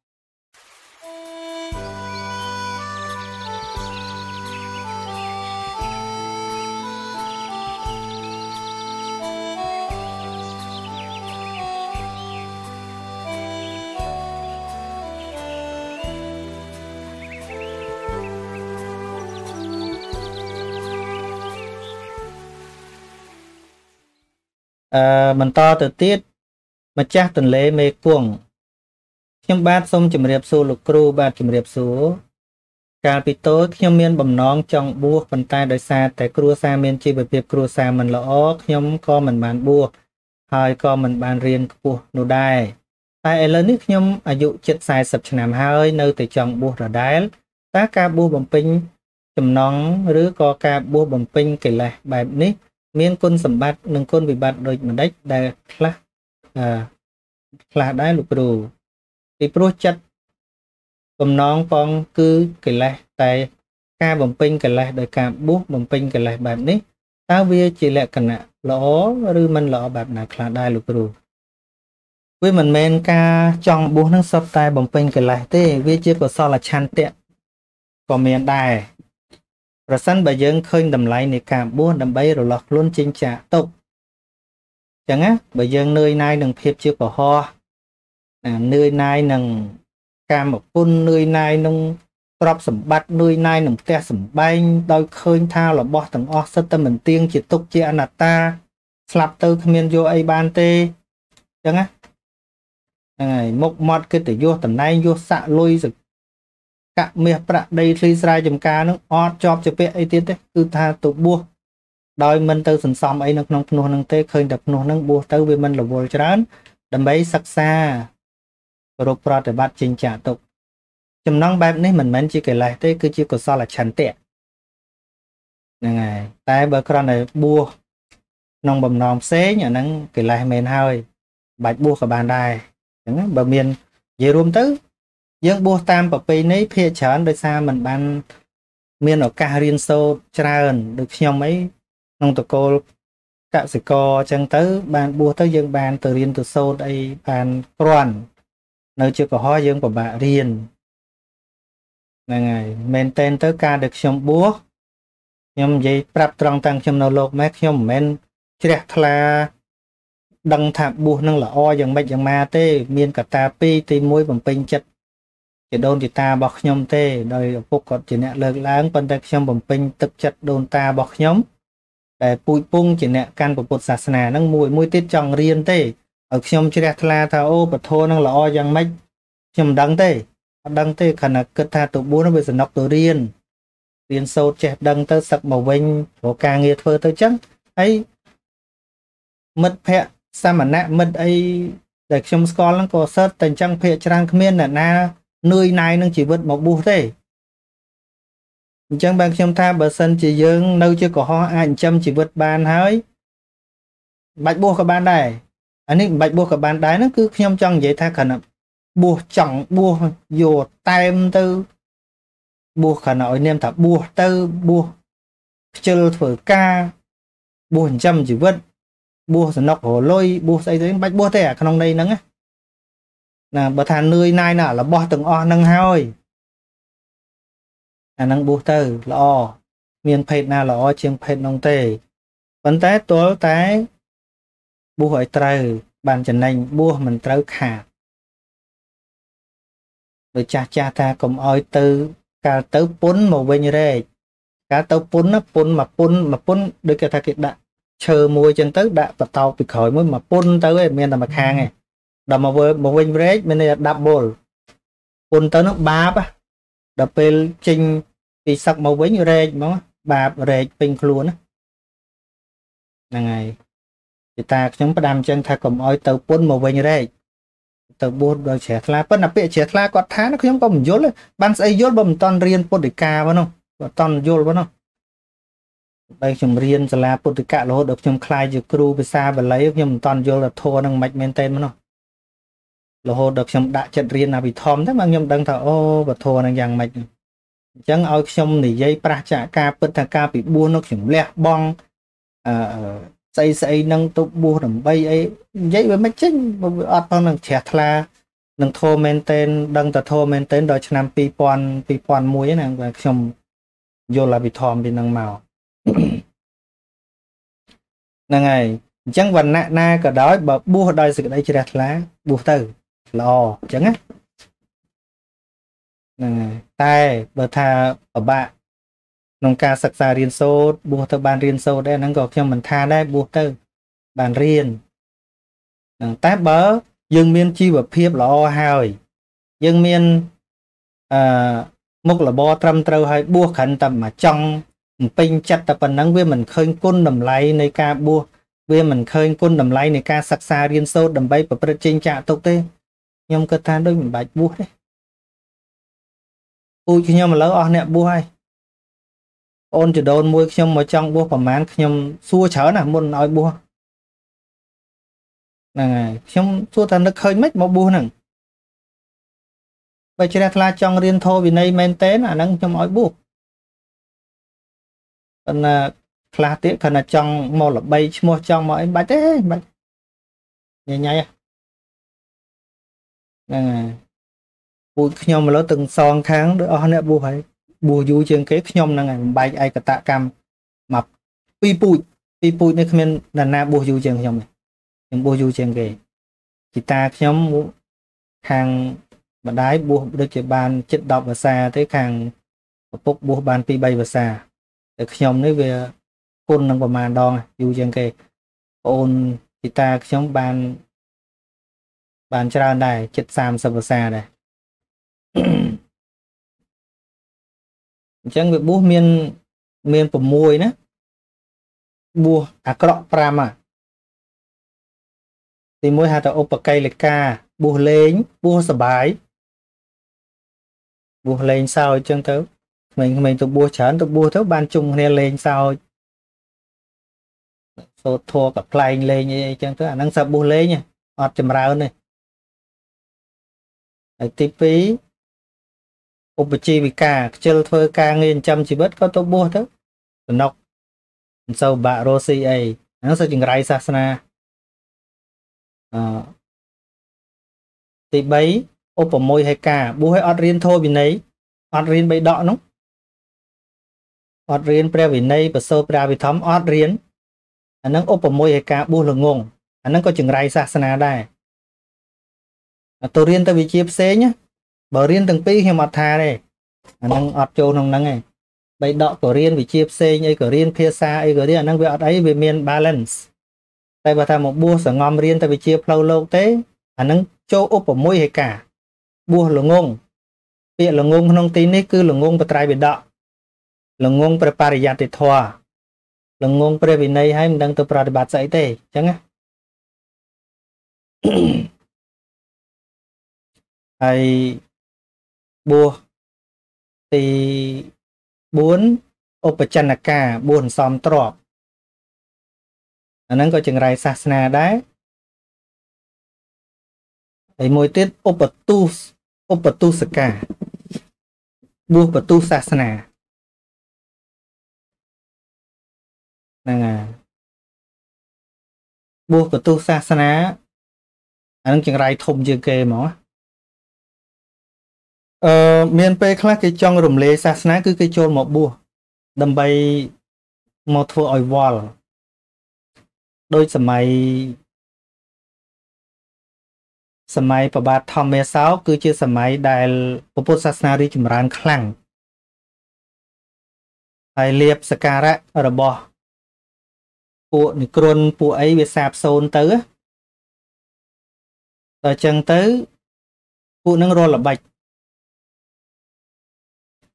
mình to từ tiết mà chắc tuần lễ mê cuồng nhưng bát xong chùm rệp xu lục cru bát chùm rệp xu Capito nhưng miên bầm nón trong buộc phần tay đời xa tại cru xa miên chi bởi việc cru xa mình lỗ nhưng con mình bán buộc hơi con mình bán riêng của nụ đài tại lớn nhất nhưng ở dụ chết sai sập cho nàm hơi nơi từ trong buộc rồi đáy ta ca buộc bầm pinh chùm nón rứa có ca buộc bầm pinh kể lại bài nít miên quân sầm bát nâng quân bị bát rồi mà đách đài khá là đáy lục rù thì pro chất bầm nón con cứ kể lại tại ca bầm pinh kể lại đời ca bút bầm pinh kể lại bạp ní ta vía chỉ lệ cả nạ lỗ rư mình lỗ bạp nạ là đáy lục rù với mình men ca trong bút nâng sắp tay bầm pinh kể lại thế vía chưa có so là chan tiện còn miền đài rồi sân bà dân khơi đầm lại này ca bút đầm bay rồi lọt luôn chính trả tục chẳng á bởi dân nơi nay nâng phép chưa có ho nơi nay nâng ca một quân nơi nay nâng trọc sẩm bắt nơi nay nâng te sẩm banh đôi khơi thao là bỏ thằng ốc sơ tâm mình tiên chỉ tục chia anh ta slap tư khamiên vô ai ban tê chẳng á này mộc mọt cái tử vô tầm nay vô xạ lôi rồi cạ mẹ bạc đây lý ra chùm ca nâng ớt chọc cho bẹ ấy tiết đấy cứ tha tục buộc đôi mình từ sẵn xong ấy nâng nô nâng tế khơi đập nô nâng buộc tới với mình là vô trán đầm bấy sắc xa rồi pro để bắt trình trả tục chùm nông bạp này mình mến chỉ kể lại thế cứ chỉ có so là chán tệ nâng này tại bởi con này buộc nông bầm nông xế nhỏ nâng kể lại mến hơi bạch buộc ở bàn đài chẳng bởi miền dễ rùm tứ dân buộc tam bởi vì nấy phía chán đời xa mình ban miền ở ca riêng sâu tràn được nhau mấy nông tộc cô cạo sợi co chẳng tới bàn bua tới dân bàn từ riêng từ sâu đây bàn toàn nơi chưa có hoa dân của bà riêng này ngày men tên tới ca được xong búa nhưng vậy prap trong tăng trong nô lộc mát nhưng men trẻ là đăng thạp bua năng là o dân bạch dân ma tê miên cả ta pi tì muối bằng pin chật chỉ đôn thì ta bọc nhom tê đời phục còn chỉ nhẹ lơ láng phân tay trong bằng pin tập chật đôn ta bọc nhóm để bụi bung chỉ nè căn của bột sạt nè nâng mùi mùi tít trong riêng tê ở trong chè thà thà ô bật thô nâng là o giang mách nhầm đăng tê khả năng cất thà tụ bún nó bây giờ nọc tụ riêng sâu chè đăng tơ sặc màu vinh của ca nghiệt phơ tơ chắc ấy mất phẹ sao mà nạ mất ấy để trong score nó có sớt tình trạng phẹ trang miên là na nơi này nó chỉ vượt một bù thế chẳng bằng trong tha bờ sân chỉ dương nâu chưa có hoa anh châm chỉ vượt bàn hơi bạch buộc các bạn này anh ấy bạch buộc các bạn đáy nó cứ nhom trong vậy tha khả năng buộc chẳng buộc dù tem tư buộc khả năng niệm thả buộc tư buộc chơi phở ca buồn châm chỉ vượt buộc nọc hồ lôi buộc xây đến bạch buộc thế à không đây nắng á là bà thà nơi này nè là bỏ từng o nâng hơi năng bút tờ là o miền phết nào là o chiêng phết nông tề vấn tế tối tế bố hỏi trời bàn trần anh bố mình trâu khả rồi cha ta cũng oi tư cả tớ bốn màu bên như thế cả tớ bốn nó bốn mà bốn được cái thà kịch đã chờ mùi chân tớ đã và tàu bị khỏi mới mà bốn tới miền là mặt hàng này đó mà với một bên break bên này double bốn tớ nó ba á đập bên trình thì sắc màu với như rệt nó bà rệt bình luôn á này thì ta chúng ta đam chân thay cầm oi tàu bốn màu với như rệt tàu bốn đôi trẻ là bất nạp bịa trẻ là quạt thá nó không có mình dốt lên ban xây dốt bầm toàn riêng bốn để ca vẫn không toàn dốt vẫn không bây chấm riêng giờ là bút cả lô được chấm khai chữ kêu bị xa và lấy chấm toàn vô là thô năng mạch men tên mà nó lô được chấm đại trận riêng là bị thom thế mà chấm đang thở ô và thô năng dạng mạch chẳng ao chấm nỉ dây pracha ca bút thang ca bị buôn nó chấm lẹ bong xây xây năng tụ buôn đầm bay ấy dây với mấy chính ở trong năng trẻ thà năng thô men tên đang thở thô men tên đòi chấm pi pon muối này và chấm vô là bị thom bị năng màu năng ngày chẳng vận nạn na cả đói bà bua đòi sự đây chỉ đặt lá bua từ lò chẳng á này tay bờ tha ở bạn nông ca sạc xa riêng sâu bua từ bàn riêng sâu đây năng gọt cho mình tha đây bua từ bàn riêng năng táp bớ dương miên chi và phiếp lò hài dương miên mốc là bo trăm trâu hay bua khẩn tầm mà trong bình chặt tập phần năng viên mình khơi côn đầm lái nơi ca bua viên mình khơi côn đầm lái nơi ca sạc xa riêng sâu đầm bay và bật trên trạ tốc tê nhom cơ than đôi mình bạch bua đấy ui cho nhom mà lỡ on nè bua hay ôn chỉ đồn môi nhom mà trong bua phẩm mán nhom xua chở nè muốn nói bua này nhom xua than nó khơi mít mà bua nè vậy cho nên là trong riêng thô vì nay men tế là năng nhom nói bua còn khá tiếc khả năng trong màu là bay mua trong mọi bạch đấy bạch nhẹ nhẹ này bụi nhom mà nó từng son tháng đỡ on nè bùa hay bùa du trên cái nhom là ngày bay ai cả tạ cam mập pi bụi nên comment là na bùa du trên nhom này những bùa du trên kề thì ta nhóm hàng và đái bùa được chỉ bàn chất độc và xa tới hàng bốc bùa bàn pi bay và xa nhóm nói về con năng của màn đo dù chẳng kề ôn thì ta chống bàn tràn này chết xàm sập vào xa này chẳng việc bố miên của môi nữa bùa à cọ prama thì mỗi hạt ở cây lịch ca bùa lên bùa sờ bái bùa lên sao chẳng tới mình tụ bua chán tụ bua thấu ban chung nên lên sao số thua cả plane lên như chẳng thứ năng sợ bua lên nha ọt chầm ra hơn này tí phí chi vì cả chơi thơ ca nghìn trăm chỉ bất có tụ bua thấu nọc sau bạ rô si ấy nó sẽ chừng rai sasana tí bấy ốp môi hay cả bua hay ọt riêng thôi vì nấy ọt riêng bấy đọ nóng ọt riêng pre vì nay bờ sơ pre vì thấm ọt riêng anh nâng ốp môi hay cả bùa lường ngôn anh nâng có chừng rai sa sana đây tôi riêng tôi bị chia xé nhá bờ riêng từng pi hay mặt thà đây anh nâng ọt châu nông nắng này bây đọ của riêng bị chia xé như của riêng phía xa ấy của riêng anh nâng về ọt ấy về miền balance tại bờ thà một bùa sở ngòm riêng tôi bị chia lâu lâu thế anh nâng châu ốp môi hay cả bùa lường ngôn bịa lường ngôn không tin đấy cứ lường ngôn bờ trai bị đọ lồng ngônประปาริยติธวะลงงงประวินัยให้มันดังตัวปฏิบัติใส่เตจังนะไอ้บัวตีบุญอปจันนกาบุญซ้อมตรอกอันนั้นก็จึงไรศาสนาได้ไอ้มวยติดอปตุสกาบัวประตูศาสนาbùa của tu xa xa ná anh chẳng rãi thông dường kê mà miền bê khá cái trong rùm lê xa xa ná cứ cái chôn một bùa đâm bay một thua oi wall đôi sầm máy bà bát thòm mê sáu cứ chưa sầm máy đài bố bố xa xa ná đi chùm rán khẳng hay liệp xa ca rác ở bò bộ này côn bộ ấy về sạp sồn tới rồi chẳng tới bộ nâng rồi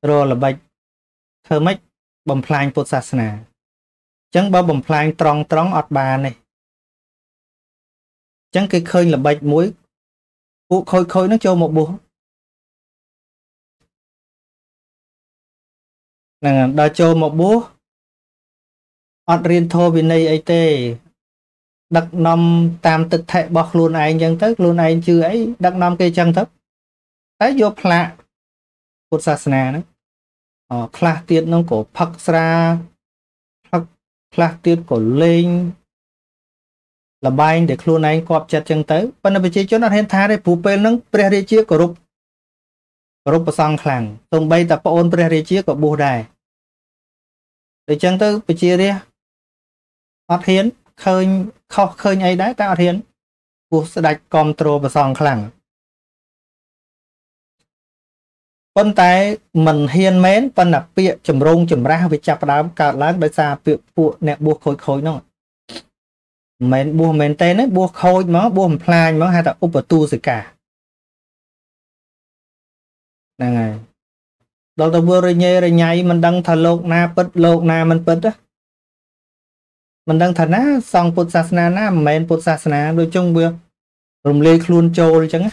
là bạch thơ mách bầm phanh bột sạt nè chẳng bao bầm phanh tròn ọt bà này chẳng cái khơi là bạch muối bộ khơi nó cho một bộ là đa cho một bố Ất riêng thô vì này ấy tê đặc nông tam tịch thệ bọc luôn anh dân thức luôn anh chưa ấy đặc nông kê chân thức tới vô phạ của xa xa nè khá tiết nông cổ phật ra khá tiết cổ lên là bánh để luôn anh cọp chặt chân tới và nó bị chế cho nó hên thá để phù bê nâng bê rê chia cổ rụp cổ xong khẳng tổng bây tập ôn bê rê chia cổ bù đài để chân tới bị chia rê Ất hiến khơi khơi ấy đấy ta Ất hiến cuộc sẽ đạch control và xong khẳng con tay mình hiên mến và nạp bịa chùm rung chùm ra với chạp đám cả láng bởi xa bịa phụ nẹ buộc khối khối nó mến buộc mến tên ấy buộc khối nó buộc một lành nó hay là úp vào tu gì cả này này đó là vừa rồi nhé rồi nháy mình đang thả lột na mình bật á mình đang thả ná xong bột sạc ná ná mến bột sạc ná đôi chung vừa rùm lê khuôn trôi chẳng á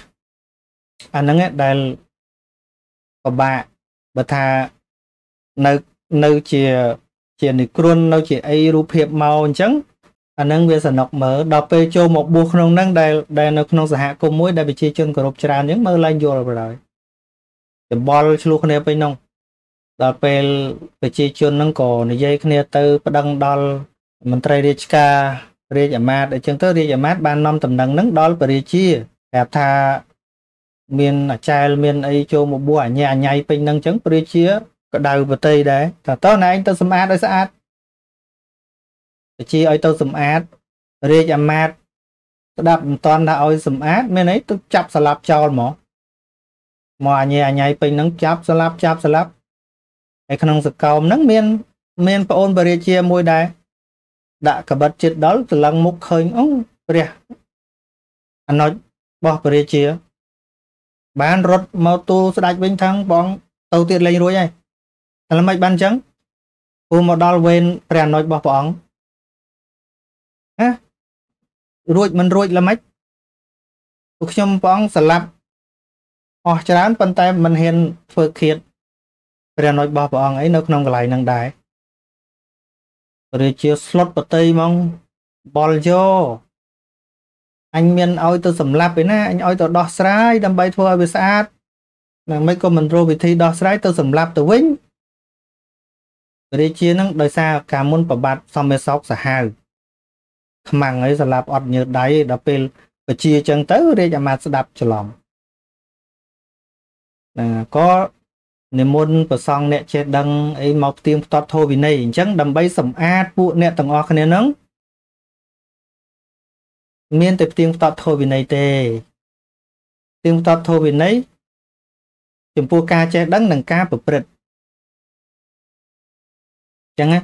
anh ấy đã và bà thà nơi chìa này khuôn nơi chìa ấy rụp hiệp màu chẳng anh nâng về sản nọc mở đọc bê cho một buộc nông nâng đầy nông giả hạ cô mũi đã bị chia chân của rộp tràn những mơ lanh vô rồi để bò cho lúc này bây nông đọc bê bị chia chân nâng cổ này dây khăn tư bắt đăng đo mình trai đi chá rê chả mát để chân tới rê chả mát ban năm tầm nâng nâng đo bê chia đẹp thà miền trai miền ấy cho một buổi nhà nhảy bình năng trắng bơi chia cả đầu và tây đấy thằng tao này anh tao sum ad đấy sát chia ấy tao sum ad rê chạm mát đập toàn là ôi sum ad miền ấy tôi chắp sờ lạp cho mỏ mò nhà nhảy bình năng chắp sờ lạp ấy khả năng sập cầu nắng miền miền paon bơi chia môi đấy đã cả bật chết đó từ lần một khơi ông bơi anh nói bỏ bơi chia bán rốt màu tu sẽ đạch bình thắng bóng tàu tiệt lên rồi này là mạch ban trắng u một đo bên rèn nói bỏ bóng á rồi mình rồi là mạch u châm bóng sờ lạp họ chán bàn tay mình hiền phơi khiết rèn nói bỏ bóng ấy nó không lại năng đái rồi chia slot bật tây mong ball vô anh miền ôi tôi sầm lạp với na anh ôi tôi đo sải đâm bay thua với sát là mấy con mình rô bị thi đo sải tôi sầm lạp tôi vĩnh rồi chia năng đời xa cả môn bảo bạt xong mới sọc xả hào màng ấy sầm lạp ọt nhớ đáy đập pel và chia chân tới đây nhà mát sẽ đạp cho lòng là có niềm môn của song nẹt chết đằng ấy mọc tim to thô vì này chẳng đâm bay sầm ad vụ nẹt tầng o khen nướng miền tập tiếng tọt thô bên này tê tiếng tọt thô bên ấy chùm pua ca che đắng đằng ca bự bự chẳng á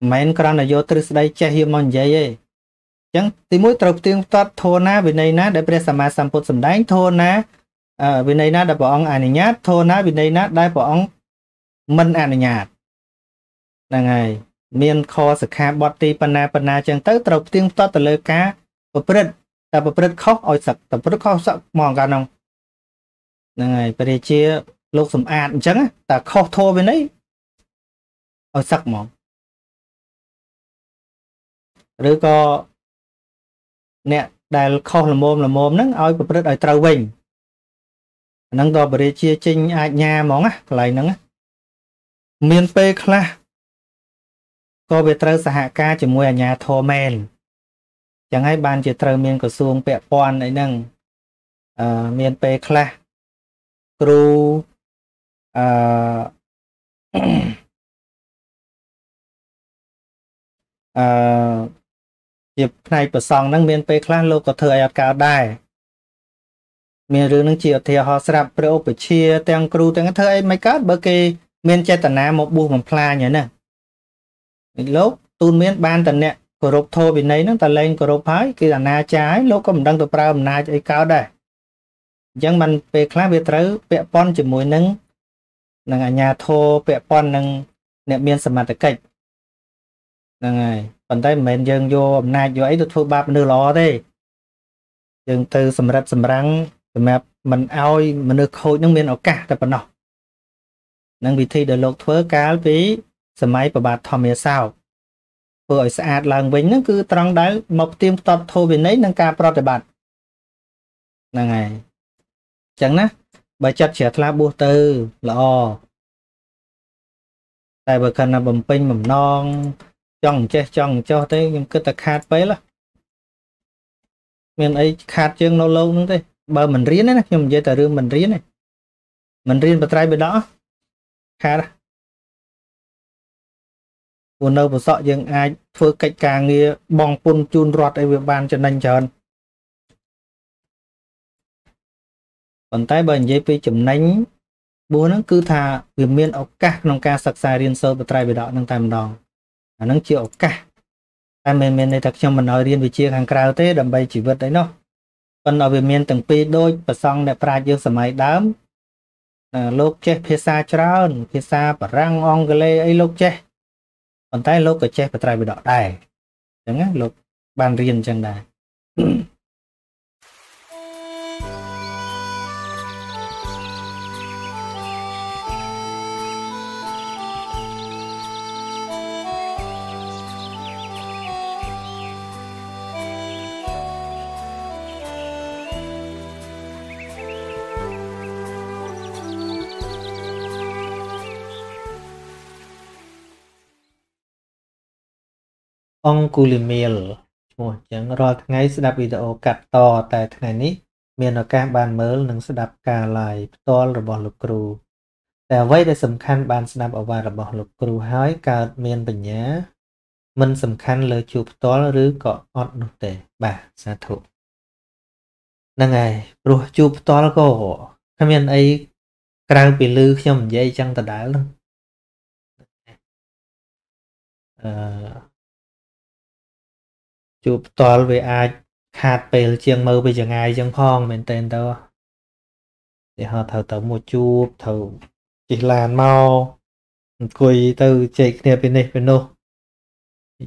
mấy con này vô từ đây che hiu mòn dây ấy chẳng thì mỗi tập tiếng tọt thô na bên này ná để bê sàm mà sàm put sàm đánh thô na bên này ná đã bỏ ông ảnh này nhát thô na bên này ná đã bỏ ông mình ảnh này nhạt là ngày miền kho sực ha bọt ti pana pana chẳng tới tập tiếng tọt từ lời cá ta bật bật khóc ôi sặc ta bật khóc sặc mòn cả nòng này bây giờ lúc sầm ăn chẳng ta khóc thô bên đấy ôi sặc mòn rồi có nè đại khóc là mồm nắng ôi bật bật ôi trâu bình nắng to bây giờ chinh nhà món á lại nắng miền tây kha có về trâu sạ ca chỉ mua ở nhà thô men chẳng hay ban chỉ trời miền của xuông bẹ pon ấy nâng miền tây kha kru dịp này bữa xong nâng miền tây kha lô có thời ạt cao đài miền rừng nâng chiều thì họ sập pro bữa chia tang kru tang thời mấy cát bữa kia miền che tận ná một buồng pha nhớ nè lúc tuôn miền ban tận nè cổ rộp thô bên này nó ta lên cổ rộp hái kia là na trái lúc có mình đang tập ra na trái cao đây chẳng mình về khá về tới bẹ pon chỉ mùi nâng là ở nhà thô bẹ pon nâng niệm miên sầm mặt kịch là ngày còn tay mình dừng vô na vô ấy được thua ba nửa lò đây dừng từ sầm rạch sầm răng mẹ mình ao mình được khôi những miên ở cả tập bản nọ năng vị thi để lột thua cá với sầm máy và bạt thò mía sao Vừa ở xa làng vĩnh nó cứ trong đó một tiêm tọt thô về nấy nâng ca pro để bạt nâng này chẳng ná bà chất trẻ là bố tư là o tại bà khăn là bầm pinh bầm non chồng cho thế nhưng cứ ta khát bấy là mình ấy khát chương lâu lâu nữa thế bà mình riêng đấy nhưng dây tờ rương mình riêng này mình riêng bà trai bên đó khát đó. Buồn đâu một sợ dân ai phơi cạnh càng nghe bong pun chun rót ai việc ban cho nên trơn còn tay bền dây pi chấm nánh bố nó cứ thà việc miên ốc cả nông ca sặc sai riêng sơ và trai về đó nâng tay mình đòn nó chịu ốc cả tay mình này thật cho mình nói riêng về chia hàng cào thế đầm bay chỉ vượt đấy nó còn ở việc miên từng pi đôi và xong đẹp trai dương sầm ấy đám lốc che pizza trơn pizza và răng ong gele ấy lốc che còn tay lô cờ che và trai bị đỏ đài chẳng á lục bàn riêng chẳng đài ông Gulimil một chẳng rồi ngay sẽ đạp video cắt to tại thế này ní miền ở các bạn mới nâng sẽ đạp cả lại to là bỏ lục cừuแต่ไว้ได้สำคัญบ้านสนับเอาไว้ระบบลบกรูหายการเมียนปัญญามันสำคัญเลยจูบตอหรือเกาะอดนุเตบ่าสาธุนั่งไงรู้จูบตอแล้วก็ขมิ้นไอ้กลางปีลือเชื่อมใยจังตะได้แล้วจูบตอไปอาขาดไปเชียงมือไปยังไงจังพองเป็นเต็นตัวเดี๋ยวเธอเติมหมดจูบเธอchỉ là mau quỳ từ chạy kia bên này bên đâu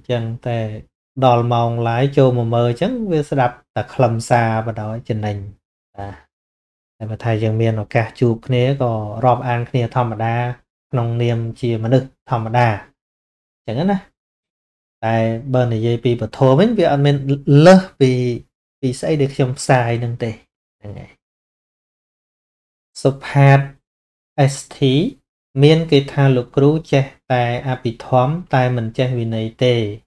chẳng thể đòi mong lái cho mà mơ chẳng với đập đặt lầm xa và đó trên nền và thầy giảng miền nó cả chụp kia có rộp ăn kia thầm đa nông niềm chia mà được thầm đa chẳng hết á tại bên này dây và thô bánh vì ăn mình lơ vì sẽ được trong xài nâng tệ sụp hạt ST miên cái tha lục cừu che tại api thóm tại mình che vì này tê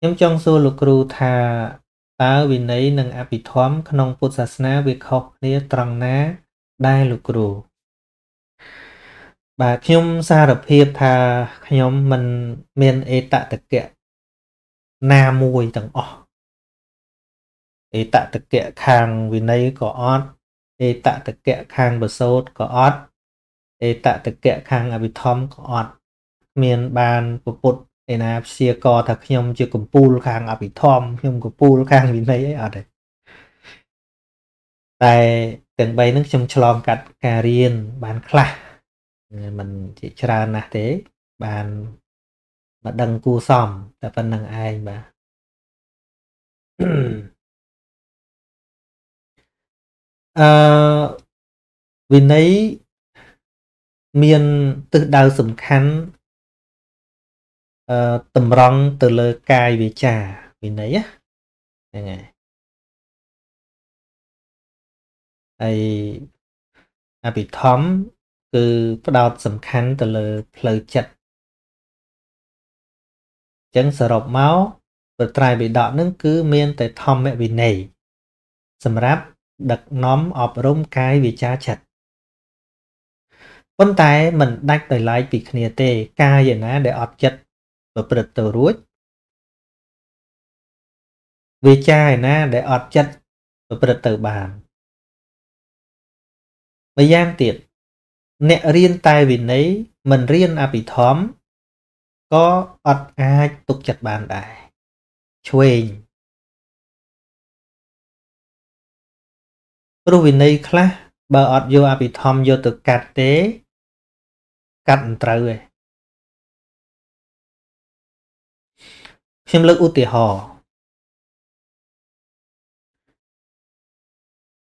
nhóm trong số lục cừu tha ta vì này nâng api thóm khôn phật sát na việc học nia trăng ná đai lục cừu bà nhóm sa đập hiệp tha nhóm mình miên ê tạ tật kệ na mùi tầng ọ ê tạ tật kệ khang vì này có ót ê tạ tật kệ khang bờ sốt có ót ê tạ tật kệ khang ở bị thom ọt miền bàn của bột ê na xia co thật nhom chưa cùng pool khang ở bị thom nhom của pool khang vì này ở đây tại từng bay nước trong chlong cắt cà riên bàn khla mình chỉ tra là thế bàn mà đằng cu sòm ta phân đằng ai mà vì nấy miền tự đào sủng khăn tầm rong từ lời cài về trà vì nấy á này này bị thóm từ đào sủng khăn từ lời chặt chẳng sợ rộp máu và trai bị đọt nâng cứ miền tại thom mẹ vì này sầm ráp đặt nóm ọp rôm cái vì cha chặt vấn đề mình đặt tới lại bị khné tê ca vậy ná để ọp chặt và bật từ rối vì cha ná để ọp chặt và bật từ bàn bây gian tiệt nẹ riêng tai vì nấy mình riêng à bị thóm có ọt ai tục chặt bàn đại chuê rồi vì này khá bà ọt vô à bị thom vô từ cạt tế cạnh trời xem lực ưu tì hò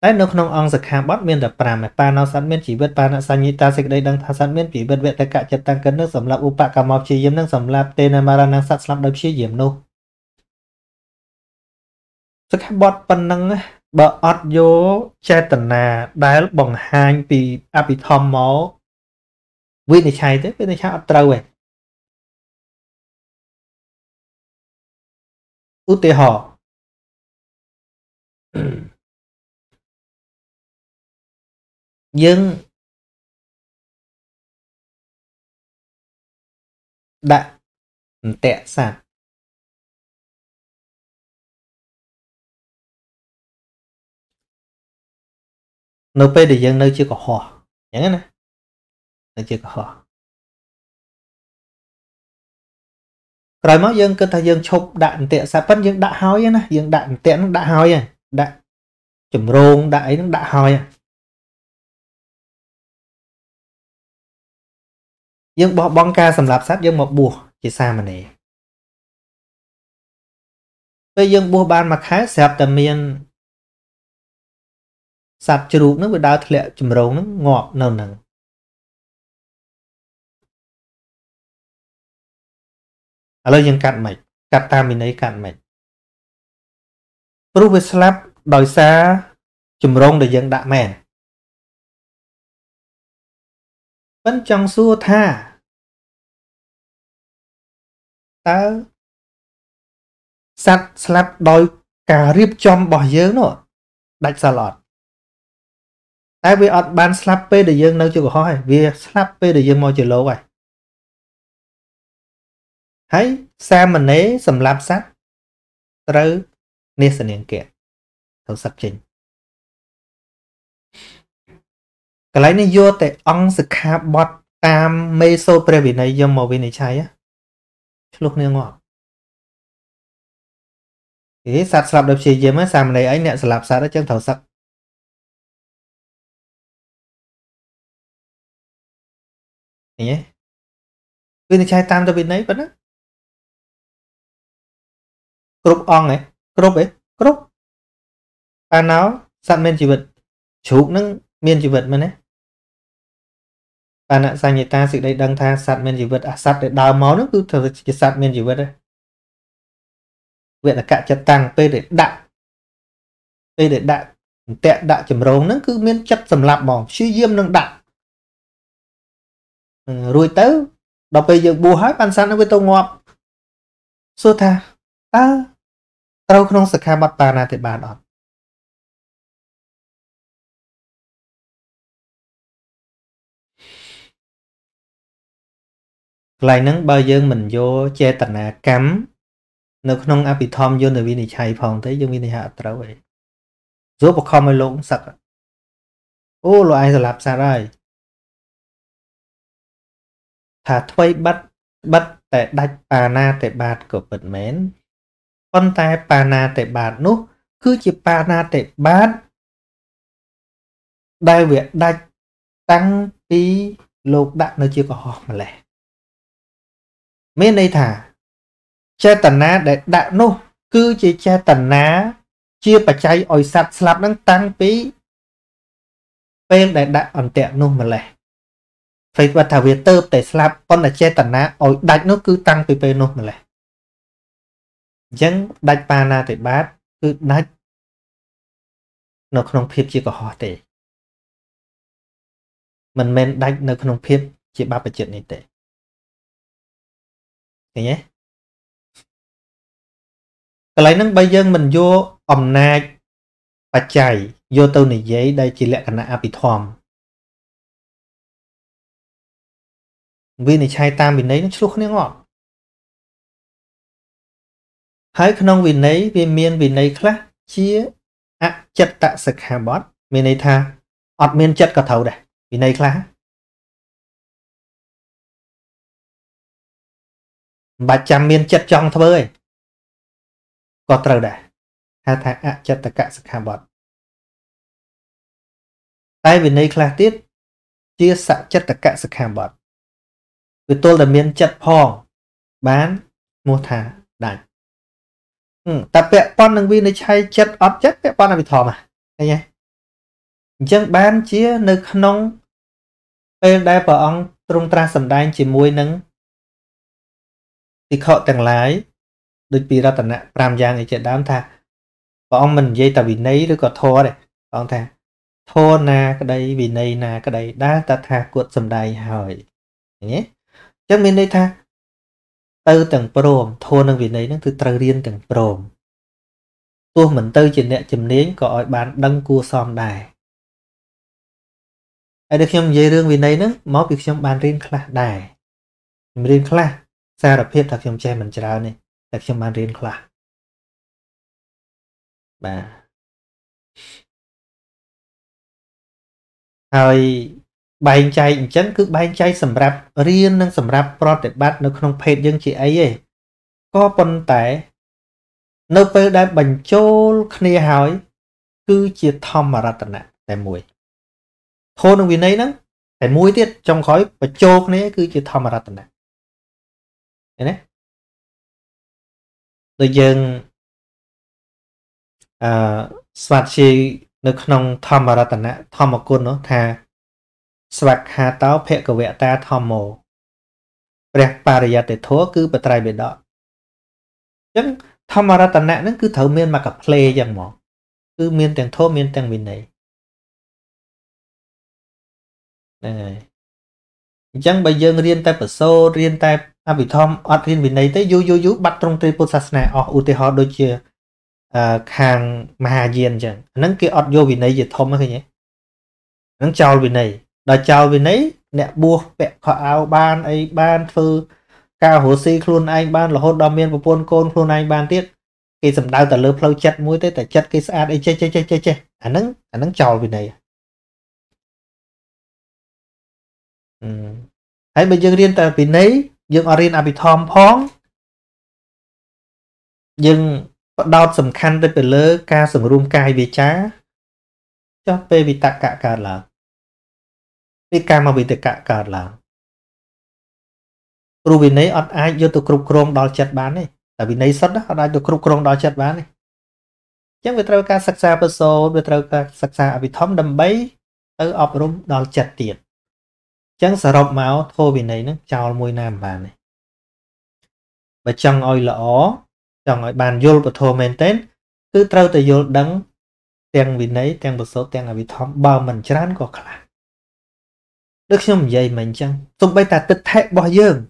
đấy nó không ăn sặc hàng bắt miên là pram này pan nó sẵn miên chỉ biết pan nó sanh như ta sặc đây đang thà sẵn miên chỉ biết vẹt tất cả chất tăng cân nước sầm lạp upa cả mọc chi yếm nước sầm lạp tên là mara năng sặc sầm lạp chi yếm nô sặc hàng bắt pan năng bờ ót vô che tần nà đá lúc bằng hai thì api thom máu viên này chạy thế viên này chạy trâu vậy út tê họ nhưng đã tệ sản nó phê để dân nơi chưa có họ nhớ nè nơi chưa có họ rồi máu dân cơ thể dân chụp đạn tệ sạp vẫn dân đã hói nè dân đạn tệ nó đã hói à đạn chùm rôn đã ấy nó đã hói à dân bỏ bong ca sầm lạp sáp dân một bùa chỉ xa mà nè bây dân bùa ban mà khá sạp tầm miền sạp chữ rụt nó vừa đào thịa chùm rôn nó ngọt nâu nâng ở đây dân cạn mạch cạn ta mình ấy cạn mạch rụt với slap đòi xa chùm rôn để dân đã mẹ vẫn trong xua tha ta sạch slap đôi cả riêng trong bỏ dưỡng nữa đạch xa lọt tại vì ọt ban slap p để dưỡng đâu chưa có hỏi vì slap p để dưỡng môi trường lâu vậy hãy xa mình ấy sầm lạp sạch trớ nên sẽ nên kẹt thấu sắp trình cái này nên vô tại ông sự khá bọt tam mê sô pre vì này dâm màu vì này cháy á lúc này ngọt thì sạch sạp đập chì dễ mới xàm này ấy nẹ sạp sạch đó chân thảo sạch nhé vì này cháy tam cho vì này vẫn á group on này group anh áo sạch men chỉ vật chụp nâng miền chỉ vật mà nè bạn ạ sang người ta sự đây đang tha sạt miền chỉ vật à sạt để đào máu nó cứ thở chỉ sạt miền chỉ vật đây vậy là cả chất tăng p để đạn tẹt đạn chầm rồng nó cứ miền chất sầm lạp mỏng suy diêm nâng đạn rồi tới đọc bây giờ bù hết bàn sàn nó với tô ngọt xô tha ta tao không sạc hai mặt bà này thì bà đó lại nắng bao giờ mình vô che tận à cắm nó không áp bị thom vô nơi vi này chạy phòng thấy dương vi này hạ trở về rốt cuộc không ai lộn sặc ô loại là làm sao đây thả thuê bắt bắt tại đạch bà na tại bạt của bật mến con tay bà na tại bạt nút cứ chỉ bà na tại bát đại việt đạch tăng phí lục đạn nó chưa có họ mà lẻ mấy này thả che tần ná để đạn nô cứ chỉ che tần ná chia bà cháy ỏi sạch sạp đang tăng phí bên để đạn ẩn tẹo nô mà lẻ phải và thảo việt tơ để sạp con là che tần ná ỏi đạch nó cứ tăng phí nô mà lẻ dân đạch bà na thì bát cứ đạch nó không phiếp chỉ có họ tệ mình men đạch nó không phiếp chỉ ba bà chuyện này tệ nhé cái lấy nắng bây giờ mình vô ẩm nai và chảy vô tàu này giấy đây chỉ lẽ là apithom vì này chai tam vì nấy nó suốt nó ngọt hãy không vì nấy vì miền vì nấy khác chia à, chất tạ sực hà bót miền này tha ọt miền chất cả thầu đây vì nấy khác bà chăm miên chất trong thơ ơi có trâu đà hạ thạc ạ chất tất cả sạc hạ bọt tay vì này khá tiết chia sạc chất tất cả sạc hạ bọt vì tôi là miên chất phong bán mua thà đành ta vẹn con nâng viên này chay chất ớt chất vẹn con là bị thò mà thấy nhé chân bán chia nơi khăn nông bên đây bỏ ông trung tra sầm đai chỉ muối nâng thì họ tặng lái được vì ra tận nạn làm giang để chuyện đám tha và ông mình dây tàu vì nấy rồi có thô này ông tha thô na cái đây vì này là cái đây đã ta tha cuộn sầm đai hỏi nhé chắc mình đây tha từ tầng prom thô năng vì này nó từ tàu riêng tầng prom tôi mình từ chuyện nẹt chìm nến gọi bán đăng cua xòm đài ai được xem dây rương vì này nữa máu việc xem bàn riêng khla đài riêng khla xa đập hiệp thật trong che mình chào này thật trong bàn riêng khla bà rồi bài chạy chẳng cứ bài chạy sầm rạp riêng năng sầm rạp project bát nó không phê dân chị ấy có con tẻ nó phải đã bành chôn khne hỏi cứ chia thom mà ra tận nạn tại mùi thôn đồng viên ấy đó phải muối tiết trong khói và chôn này cứ chia thom mà ra tận nạn. Đấy. Rồi dân soạt chi nó không thom mà ra tận nạn thom mà côn nó thà soạt hà táo phệ của vẹn ta thom mồ đẹp bà để dạy thố cứ bà trai biển đó chẳng thom mà ra tận nạn nó cứ thấu miên mà cả play chẳng mỏ cứ miên tiền thố miên tiền mình này chẳng bây giờ riêng tay bật sô riêng tay à bị thom ở riêng mình này tới du bắt trong tây bồ sát này ở u tê họ đôi chia hàng mà diên chẳng nắng kia ở vô vì này gì thom cái nhỉ nắng chào vì này đòi chào vì nấy nè buộc bẹt họ áo ban ấy ban phư cao hồ si luôn anh ban là hôn đo miên và buôn côn luôn anh ban tiết cái sầm đau từ lớp lâu chặt mũi tới tại chặt cái sạt ấy che nắng chào vì này hãy bây giờ riêng tại vì nấy dương ở riêng à bị thom phong dương đau sầm khăn tới từ lỡ ca sầm rum cai vì chá cho pe vì tạ cả cả là cái ca mà bị tất cả cả là rồi vì nấy ở ai vô tụ cục crom đo chặt bán này tại vì nấy sắt đó ở đây tụ cục crom đo chặt bán này chẳng về trâu ca sắc xa bơ sô về trâu ca sắc xa bị thấm đầm bấy ở ọp rung đo chặt tiền chẳng sợ rộng máu thô vì nấy nó chào môi nam bà này và chẳng oi lõ chẳng oi bàn vô và thô mền tên cứ trâu từ vô đắng tiền vì nấy tiền một số tiền là bị thấm bao mình chán của cả đức không dây mình chăng tung bay ta tịch thẹt bỏ dương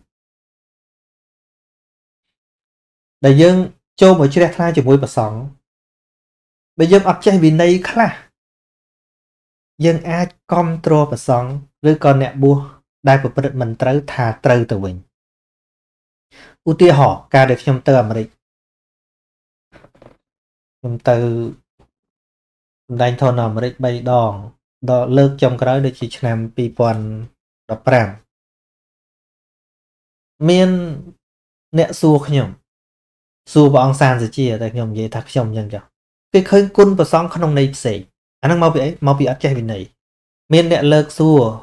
đại dương châu mới chưa ra chỉ mũi bà sóng bây giờ ập chạy vì này khá dương ai control bà sóng rồi còn nẹ bua đại của bật mình tới thà tới từ mình ưu tiên họ ca được trong tờ Mỹ trong từ đánh thôn ở Mỹ bay đòn đó lơ trong cái đó để chỉ làm bị bọn đập ràng miên nẹt xua nhom xua bọn sàn gì chi ở đây nhom gì thật nhom nhân cả cái khơi quân và sóng không này xỉ anh đang mau bị ắt chạy bên này miên nẹt lơ xua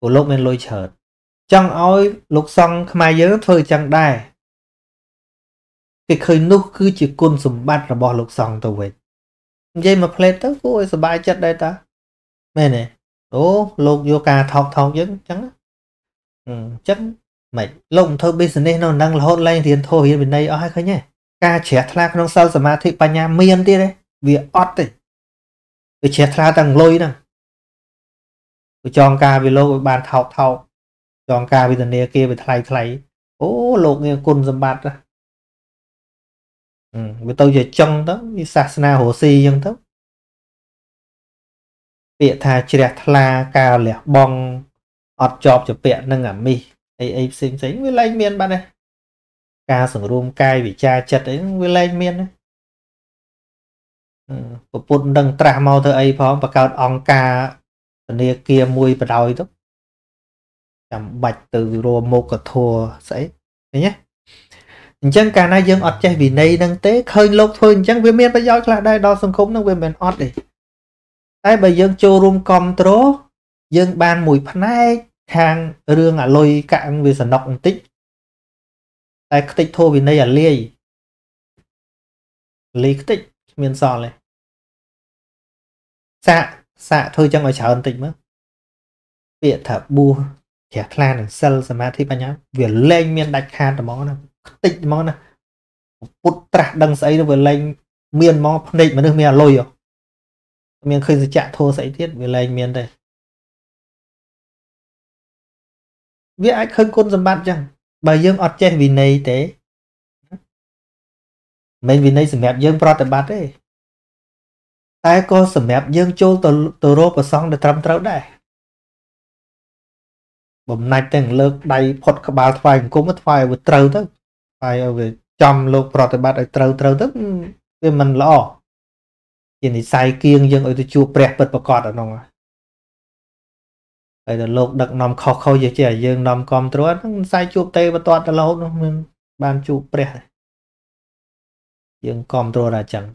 của lúc men lôi chợt trong ối lục sòng khmé nhớ thôi chẳng đai cái khơi nút cứ chỉ quân sầm bát là bỏ lục sòng tàu về vậy mà play tới cuối sầm bài chất đây ta mẹ này ố lục vô cà thọc thọc chứ chẳng chẳng mày lộng thơ business nó đang là hot lên thì thôi hiện bên đây ở hay khơi nhé ca trẻ thla không sao mà thị bà nhà miên tia đấy vì ót đấy vì trẻ thla tăng lôi nè vì chọn ca vì lô bàn thọc thọc chọn ca vì tận kia vì thay thay ố lục nghe côn dầm bạt ra với tôi giờ chân đó như Sasana Hồ Si dân thức Việt Thà Triệt La Cao Lẹo Bong ọt chọp cho Việt nâng ẩm mi ấy xinh xính với Lai Miên bạn này ca sửng rùm cai vì cha chật ấy với Lai Miên đấy của Pun nâng tra mau thơ ấy phó và cao ong ca nia kia mùi và đòi đó làm bạch từ rùa mô cờ thua sấy nhé chẳng cả nay dân ọt chạy vì này đang tế khơi lốc thôi chẳng với miền bây giờ là đây đo xung khống đang về miền ọt đi tại bởi dân cho rung con trố dân ban mùi phát này hàng rương à lôi cạn vì sản nọc tích tại tích thô vì này là lia lý tích miền sòn này xạ xạ thôi chẳng ngoài cháu ấn tịnh mất biệt thở bu trẻ lan ở sân sân mà thì bà nhá việc lên miền đạch hàn là món này tịnh món này bút trạc đằng sấy nó vừa lên miền món địch mà nước miền lôi rồi miền khơi chạ thô sấy thiết về lên miền đây viết ai khơi côn dầm bạn chẳng bà dương ọt che vì này thế mình vì này sầm mẹp dương pro tầm bát đấy ai có sầm mẹp dương châu từ rô và xong để trăm trấu đây bấm nách từng lợp đầy phật các bà phải cũng mất phải về trâu tức phải về trăm lô pro tầm bát để trâu trâu tức vì mình lo chuyện này sai kiêng dương ở từ chùa bẹt bật bạc cọt ở nông à rồi lô đặt nằm khó khâu gì chứ dương nằm com trốn sai chùa tây và toàn là lâu mình ban chùa bẹt dương com trô là chẳng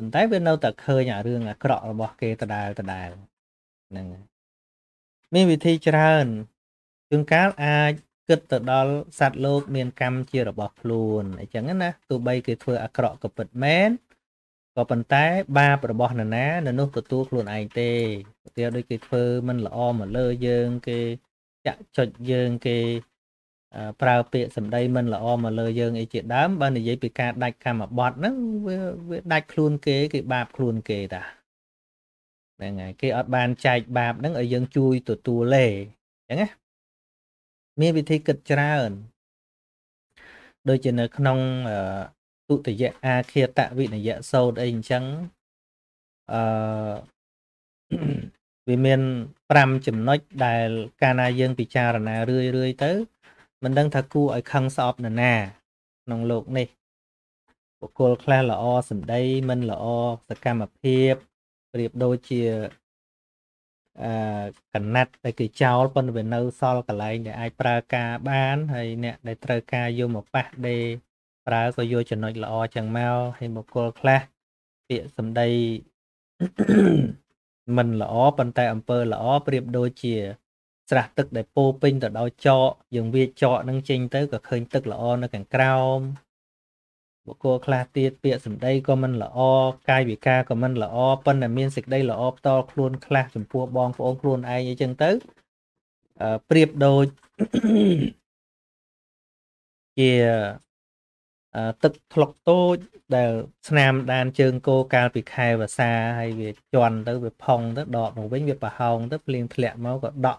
mình thấy bên đâu ta khơi nhà rương là cọ là bỏ kê ta đài mình vì thi trơn chương cá ai cất từ đó sát lốp miền cam chia là bỏ luôn ấy chẳng nè tụi bay kêu thưa à cọ cặp bật mén có bàn tay ba và bỏ nè nó của tôi luôn ai tê theo đôi kêu thưa mình là o mà lơ dương cái chặt chật dương cái prao pịa sầm đây mình là om mà lời dương ấy chuyện đám ban này giấy bị ca đạch ca mà bọt nó đạch luôn kế cái bạp luôn kề ta này ngày cái ở bàn chạy bạp nó ở dương chui tụt tù lề chẳng á mi bị thi kịch ra ẩn đôi chuyện ở nông tụ thể dạng a kia tạ vị này dạng sâu đây chẳng vì miền pram chấm nói đài cana dương bị cha là nà rươi rươi tới mình đang thắc cu ở khăn sọp nè nè nông lục này bộ cô là o sầm đây mình là o tất cả mà phê điệp đôi chia cảnh nát tại cái cháu bên về nâu so cả lại để ai pra ca bán hay nè để tra ca vô một bát để pra coi vô cho nó là o chẳng mau hay một cô là địa sầm đây mình là o bên tay amper là o điệp đôi chia sạch tức để pô pin từ đó cho dùng việc chọn nâng chênh tới cả khơi tức là o nó càng cao bộ cô là tiết bịa sầm đây có mình là o cai bị ca của mình là o bên là miên dịch đây là o to luôn là sầm pua bong của ông luôn ai như chân tới priệp đôi kìa tức lọc tôi đều nam đan chương cô cao bị khai và xa hay việc chọn tới việc phong tới đọt một bánh việc bà hồng tới liền thẹn máu gọi đọt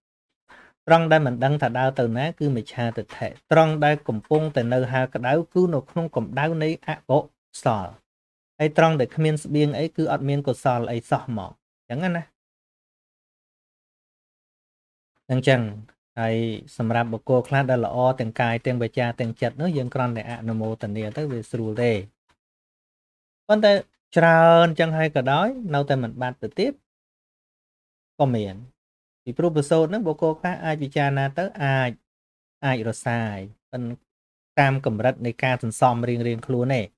trong đây mình đang thả đào từ ná cứ mình tra từ thể trong đây cụm phong từ nơi hà cái đào cứ nó không cụm đào này à bộ sò ấy trong để khamiên biên ấy cứ ở miên của sò ấy sò mỏ chẳng anh nè đang chăng ai sầm rạp bậc cô khá đã lọ tiếng cài tiếng bài cha tiếng chật nữa dân con để ạ namo tận địa tới về sưu đề con ta tràn chẳng hay cả đói nấu tay mình bàn từ tiếp còn miền vì proposal nó bậc cô khá ai bị cha na tới ai ai rồi sai con cam cầm rật này ca thành xòm riêng riêng khlu này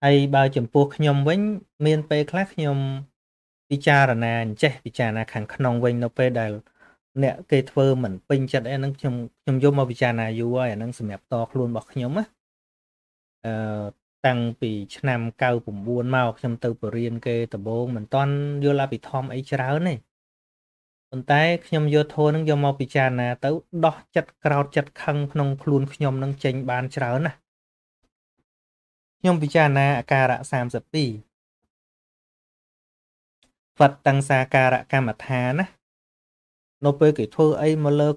ai bao chấm buộc nhom với miền tây khác nhom bị cha là nè chết bị cha là khẳng nong quanh nó phê đài nè cây thơ mình pin chặt em đang trong vô mà bị cha này dù ai đang sầm to luôn bọc nhóm á tăng bị nam cao cũng buồn màu trong từ riêng kê tập bố mình toàn vô là bị thom ấy cháo này còn tay nhóm vô thôi nó vô mà bị cha là tới đo chặt cao chặt khăng nong luôn nhóm đang tranh bán cháo nè nhóm bị cha là cả đã sam sập đi Phật tăng xa ca rạ ca mặt hà ná. Nó bê kỷ thua ấy mà lơ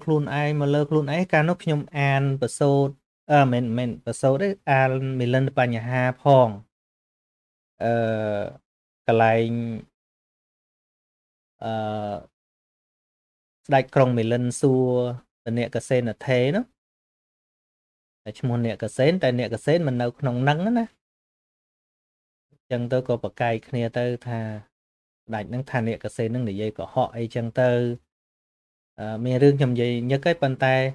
khôn ấy ca nó khuyên an bà sâu mình bà sâu đấy an mình lên bà nhà hà phong cả lại đại còng mình lên xua tình nẹ cà sen là thế nó chứ môn nẹ cà sen tại nẹ cà sen mình đâu nóng nắng đó ná chẳng tôi có bà cài kia tôi thà đại năng thàn địa cả xe năng để dây của họ ấy chẳng tơ miền rương nhầm dây nhớ cái bàn tay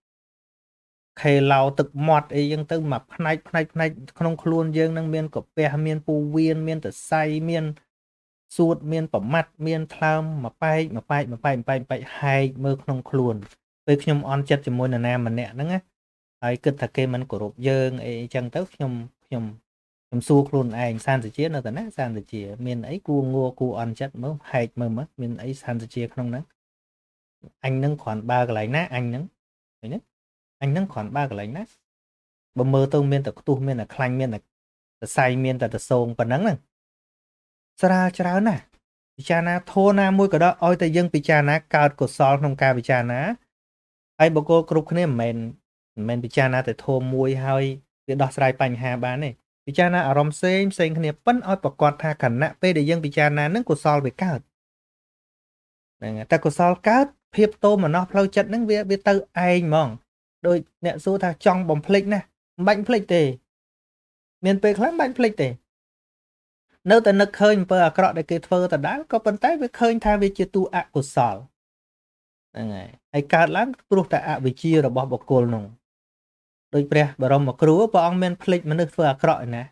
khề lao tực mọt ấy dân tư mà phanh không luôn dân năng miên của bè miên pu viên miên từ say miên suốt miên bỏ mặt miên tham mà bay hai mơ không luôn với nhom on chết cho môi là nam mình nè nắng ấy cứ thật kê mình của rộp dân ấy chẳng tới nhom su luôn anh san từ chia nó từ nát san từ chia miên ấy cua ngô cua on chết mơ hai mơ mất miên ấy san từ chia không nắng anh nâng khoảng ba cái lạnh nát anh nâng khoảng ba cái lạnh nát bờ mơ tông miên tập tu miên là khanh miên là say miên là sông và nắng nè ra cháo nè pichana thô na môi của đó ôi tay dân pichana cao của sol không cao pichana ai bố cô cục này mình pichana thì thô môi hơi để đọt sài pành hà bán này pichana ở rồng xem cái này vẫn ôi bọc quạt tha khẩn nè để dân pichana nâng của sol bị cao ta của sol cao phiệp tô mà nó lâu chật nâng về từ ai mong đôi nẹt số tha trong bóng phịch nè bánh phịch thì miền tây lắm bánh phịch thì nơi ta nực khơi bờ cọ để kêu phơ ta đã có bàn tay với khơi tha về chia tu ạ của sol này ai cao lắm tu ta ạ về chia rồi bỏ bọc cột nùng đôi pre bà rồng mà cứu bà ông miền phịch mà nước phơ cọ nè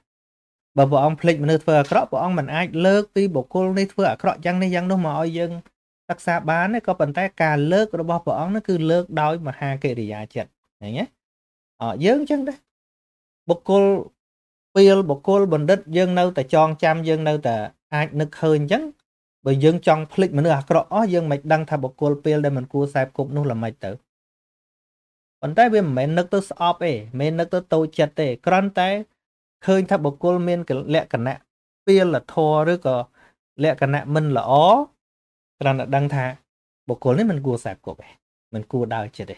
bà ông phịch mà nước phơ cọ bà ông mình ai lơ vì bọc cột này phơ cọ chăng này chăng đâu mà oi dưng các xa bán ấy có bàn tay cà lợt rồi bỏ vào nó cứ lợt đói mà hai cái để giá chật này nhé dương chân đấy bọc cột peel bọc cột bần đất dương đâu ta tròn chăm dương đâu ta ai nực hơn chấn bởi dương tròn click mà nữa rõ dương mạch đăng thà bọc cột peel đây mình cua sạp cục nó là mạch tử bàn tay bên mình nực tới shop ấy mình nực tới tôi chật ấy còn tay khơi thà bọc cột mình cái lẹ cả nạ peel là thô rồi có lẹ cả nạ mình là ó đang thả bộ cồn đấy mình cua sạp cột này mình cua đào chết đấy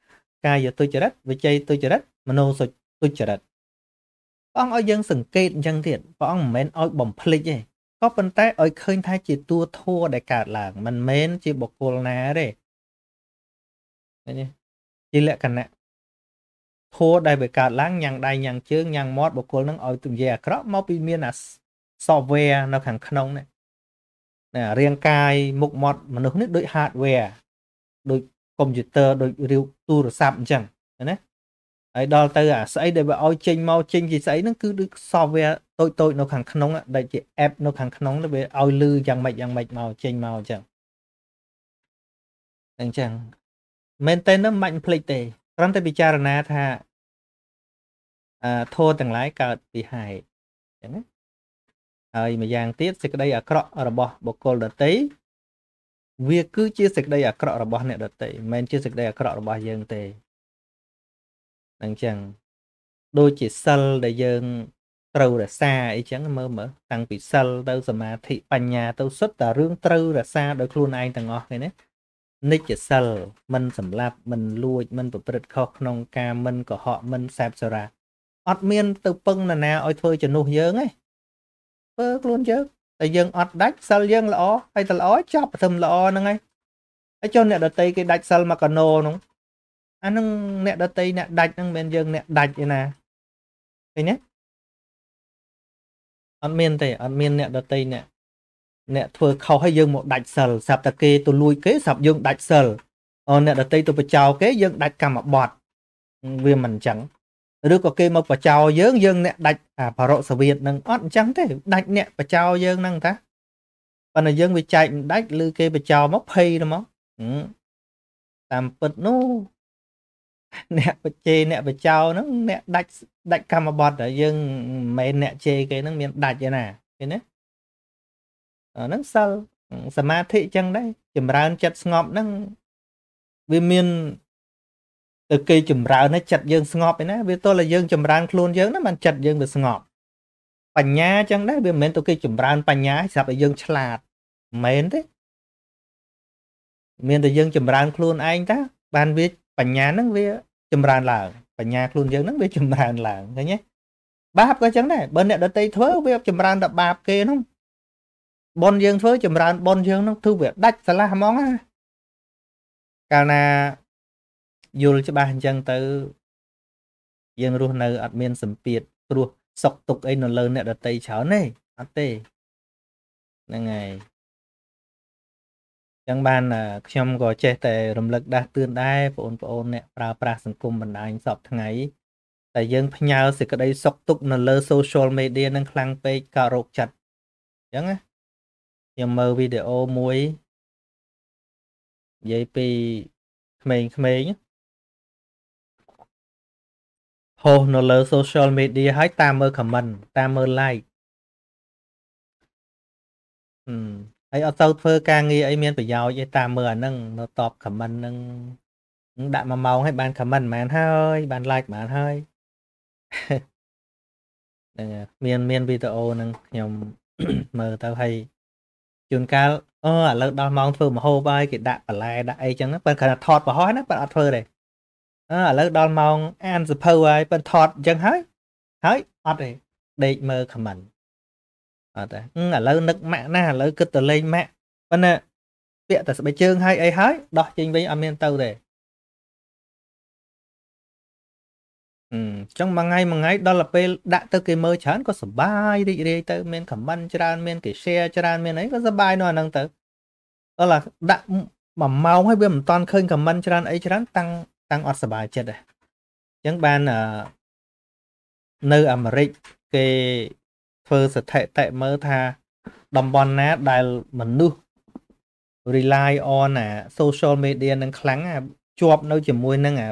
กายจะตัวเจริญวิจัยตัวเจริญมโนเสตัวเจริญพระองค์เอายังสังเกตยังเถียนพระองค์เหม็นเอาบ่มพลิกเลยก็เป็นแต่เอาเคยท้ายจีตัวทั่วได้กาดหลังมันเหม็นจีบุคคลนะเด้นี่จีแหละกันนะทั่วได้ไปกาดหลังยังได้ยังเชื่อยังมอดบุคคลนั้นเอาตุ่มแย่เคราะห์มาปีเมียนอ่ะซอฟต์แวร์เราขังขนมเนี่ยเรียงกายมุกมอดมันนึกโดยฮาร์ดแวร์โดยคอมพิวเตอร์โดยเรียวตู้หรือซับจังนะไอ้ดอลเตอร์อ่ะใส่เดี๋ยวเอาเชงเมาเชงจีใส่นั่นคือซอฟต์แวร์โตยนกขังขนมอ่ะได้จีแอปนกขังขนมแล้วไปเอาลือยังไม่เมาเชงเมาจังจังเมนเทนน้ำมันพลิกเตะรันแต่พิจารณาท่าโทษต่างหลายเกิดปีหายอย่างนี้ไอ้มาอย่างที่สิ่งใดอะเคราะห์ระบบบุคคลเดตีวิคือชื่อสิ่งใดอะเคราะห์ระบบเนี่ยเดตีเมนชื่อสิ่งใดอะเคราะห์ระบบยังเตะดังจังโดยจิตเซลได้ยังเติร์ดซาไอ้จังเมื่อตั้งปีเซลเติร์ดสมาธิปัญญาเติร์ดสุดแต่เรื่องเติร์ดซาโดยครูนายต่างออกเลยเนี่ยในจิตเซลมันสำลับมันลุยมันประพฤติข้อขนองกามันก็เหาะมันแสบสระอัดเมียนเติร์ดปึ้งนานาอ้อยเธอจะนุ่งเยอะไงเปิดluôn chứแต่ยังอัดดักเซลยังละอ๋อไอ้ตะละอ๋อจับทำละอ๋อนั่งไงไอ้เจ้าเนี่ยเดตีก็ดักเซลมากันโนน้องอันนั้นเนี่ยดัตตีเนี่ยดัดนั่งเมนยังเนี่ยดัดอยู่นะไปเนี่ยอันเมนเนี่ยดัตตีเนี่ยเธอเขาให้ยังหมดดัดเซลสับตะเกียตัวลุยเก๋สับยังดัดเซลเนี่ยดัตตีตัวประจาวเก๋ยังดัดกำมัดบอดเวียนมันจังหรือก็เก๋มาประจาวยังเนี่ยดัดพระสวีดนั่งอัดจังแต่ดัดเนี่ยประจาวยังนั่งตาปัญญายังไปใจดัดลือเก๋ประจาวมักเพย์นะมั้งตามเปิดนู้เนี่ยไปเจเนี่ยไปเจ้านั่งเนี่ยดัดคำมาบอดแต่ยังไม่เนี่ยเจก็นั่งมีดัดอย่างน่ะเห็นไหมนั่งเซลสมาธิจังได้จุ่มราวจัดสงบนั่งวิมีนตะกี้จุ่มราวนั่งจัดยังสงบไปนะเวตัวละยังจุ่มราวคลุนยังนั่นมันจัดยังเป็นสงบปัญญาจังได้เวมีนตะกี้จุ่มราวปัญญาสับไปยังฉลาดไม่เห็นที่มีแต่ยังจุ่มราวคลุนเองจ้าบานวิปัญญานั่งเวียจำรานหลังปัญญาคลุนเยอะนั่งเวียจำรานหลังไงเนี่ยบาปก็จังได้บนเนี่ยเดตีเท้อเวียจำรานดับบาปเกน้องบนยังเท้อจำรานบนยังนั่งทุ่เวียดัดสลามองนะการน่ะอยู่จะบานจังเตอยังรู้ในอัดเมียนสัมเปียดรู้สกตุกไอ้นนเลเนี่ยเดตีเฉาเน่อัดเตนั่งไงจังบ้านชมก็เจแต่รำลึกได้เตือนได้ปอนเนี่ยปราสังคมบรรดาสอบทั้งไงแต่ยังพยาวสิก็ได้สกตุกนั่นเลยโซเชียลมีเดียนั่งคลังไปกระโรกจัดยังไงยังเมื่อวิดีโอมวยยัยปีเขมงโหนั่นเลยโซเชียลมีเดียให้ตามเมื่อคอมเมนต์ตามเมื่อไลค์ไอ้เอาเตาเฟอร์กางงี้ไอ้เมียนไปยาวไอ้ตาเมื่อนั่งเราตอบคำมันนั่งด่ามาเมาให้บานคำมันมาให้บานไลค์มาให้เมียนวิดีโอนั่งยมเมื่อเตาให้จุนกาเราตอนมองเฟอร์มาโฮไปกิดด่าอะไรด่าไอ้จังนั้นเป็นขนาดถอดมาห้อยนะเป็นอัดเฟอร์เลยแล้วตอนมองแอนส์เฟอร์ไว้เป็นถอดจังเฮ้ยอัดเลยเด็กเมื่อคำมันแล้วนึกแม่น่ะแล้วก็ตัวเลยแม่วันน่ะเปียแต่สบายเชิงให้ไอ้เฮ้ยดอกจริงไปอเมนเตอร์เลยtrong mà ngay đó là pe đã tới cái mơ chán có sờ bài đi tới men khẩm băn chán men cái xe chán men ấy có sờ bài nó năng tới đó là đã mà mau hay bây giờ toàn khơi khẩm băn chán ấy chán tăng ọt sờ bài chết đấy chẳng ban ở nơi America cáiเพื่อสัตย์แต่เมื่อท่าดอมบอลนะได้เหมือนดู rely on นะ social media นั่งครั้งอ่ะจวบเราจะมวยนั่งอ่ะ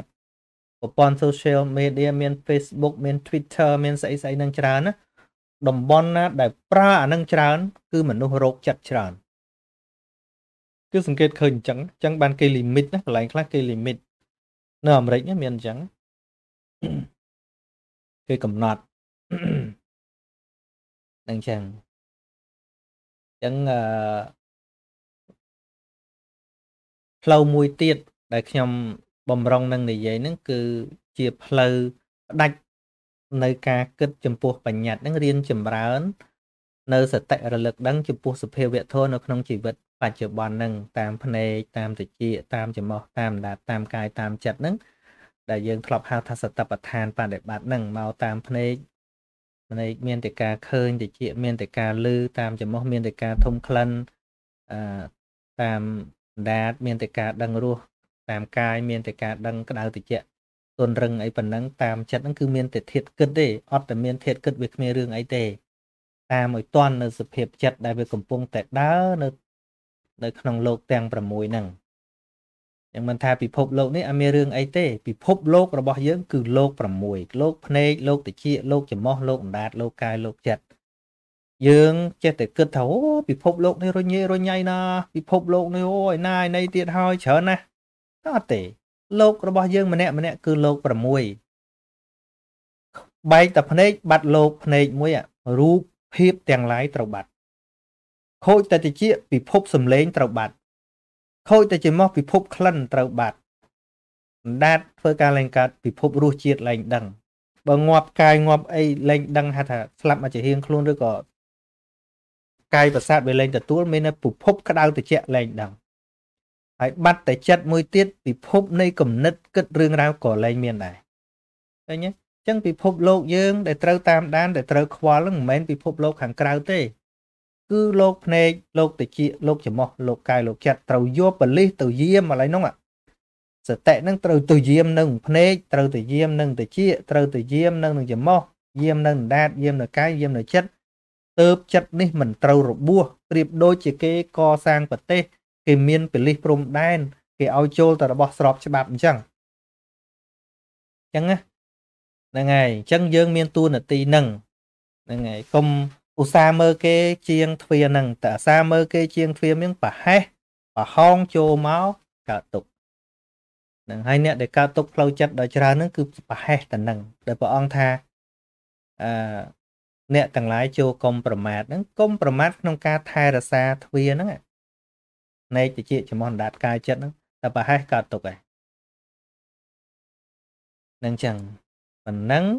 อุปกรณ์ social media มีน Facebook มีน Twitter มีนใส่นั่งจานนะดอมบอลนะได้ปลานั่งจานคือเหมือนดูโรคจัดจานคือสังเกตเคยจังบานเกลิมิตนะหลายครั้งเกลิมิต Nó ẩm rĩnh miền trắng cây cầm nọt đang chàng chẳng lâu mùi tiết đại nhầm bầm rong năng này giấy nó cứ chìa lâu đạch nơi ca kết chùm buộc bảnh nhạt đang riêng chùm rán nơi sở tệ ra lực đang chùm buộc sụp hiệu vẹn thôi nó không chỉ vật và chùm bọn năng tam phân ê tam tử chìa tam chùm mọc tam đạt tam cài tam chật nâng đại dương thọc hào thật sở tập ở than và để bát năng màu tam phân ê miền tây ca khơi tử chìa miền tây ca lư tam chùm mọc miền tây ca thông khăn tam đạt miền tây ca đăng ruột tam cài miền tây ca đăng các đạo tử chìa tuần rừng ấy phần năng tam chất năng cứ miên thể thiệt kết để ọt là miên thiệt kết việc mê rương ấy tề tam mới toàn là sự hiệp chất đại về cổng pung tệ đá nơi khăn lột tàng và mùi năng nhưng mình thay bị phốp lột này mê rương ấy tề bị phốp lột rồi bỏ dưỡng cứ lột và mùi lột phê lột từ chia lột chỉ mò lột đạt lột cài lột chặt dưỡng chết để kết thấu bị phốp lột này rồi nhây na bị phốp lột này ôi nay nay tiệt hoi chớ na đó tề lột rồi bỏ dương mà nè cứ lột và mùi bay tập này bắt lột này mùi ạ rút hiếp tiền lái trầu bạch khôi ta chỉ chia bị phốp xùm lên trầu bạch khôi ta chỉ mọc bị phốp khăn trầu bạch đạt với ca lên cát bị phốp rút chiết lành đằng và ngọp cài ngọp ấy lành đằng hạt hạt lắm mà chỉ hiên luôn rồi có cài và sát về lên từ tuốt mới là bị phốp cái đau từ chẹt lành đằng hãy bắt tại chất môi tiết bị phốp nơi cầm nứt cất rương rau cổ lên miền này đây nhé chẳng bị phốp lột dương để trâu tam đan để trâu khóa lưng mến bị phốp lột hàng cao tê cứ lột này lột tại chị lột chỉ mọc lột cài lột chặt trâu vô và lý từ diêm mà lấy nóng ạ sở tệ nâng trâu từ diêm nâng này trâu từ diêm nâng tại chị trâu từ diêm nâng chỉ mọc diêm nâng đan diêm là cái diêm là chất tớp chất đi mình trâu rồi bua riệp đôi chỉ cái co sang và tê cái miền bị lì prom đen cái ao trôi ta đã bỏ sọp cho bạn chẳng chẳng á là ngày chẳng dương miền tu là tì nằng là ngày không u sa mơ cái chiêng thuê nằng tạ sa mơ cái chiêng thuê miếng bà he bà hong trôi máu cả tục nằng hai nè để cả tục lâu chặt đòi ra nó cứ bà he tận nằng để bà ông tha nè tầng lái trôi công promat nông ca thay ra sa thuê nó này chỉ chia cho món đạt cai chất đó là bà hai cả tục này năng chẳng mình nắng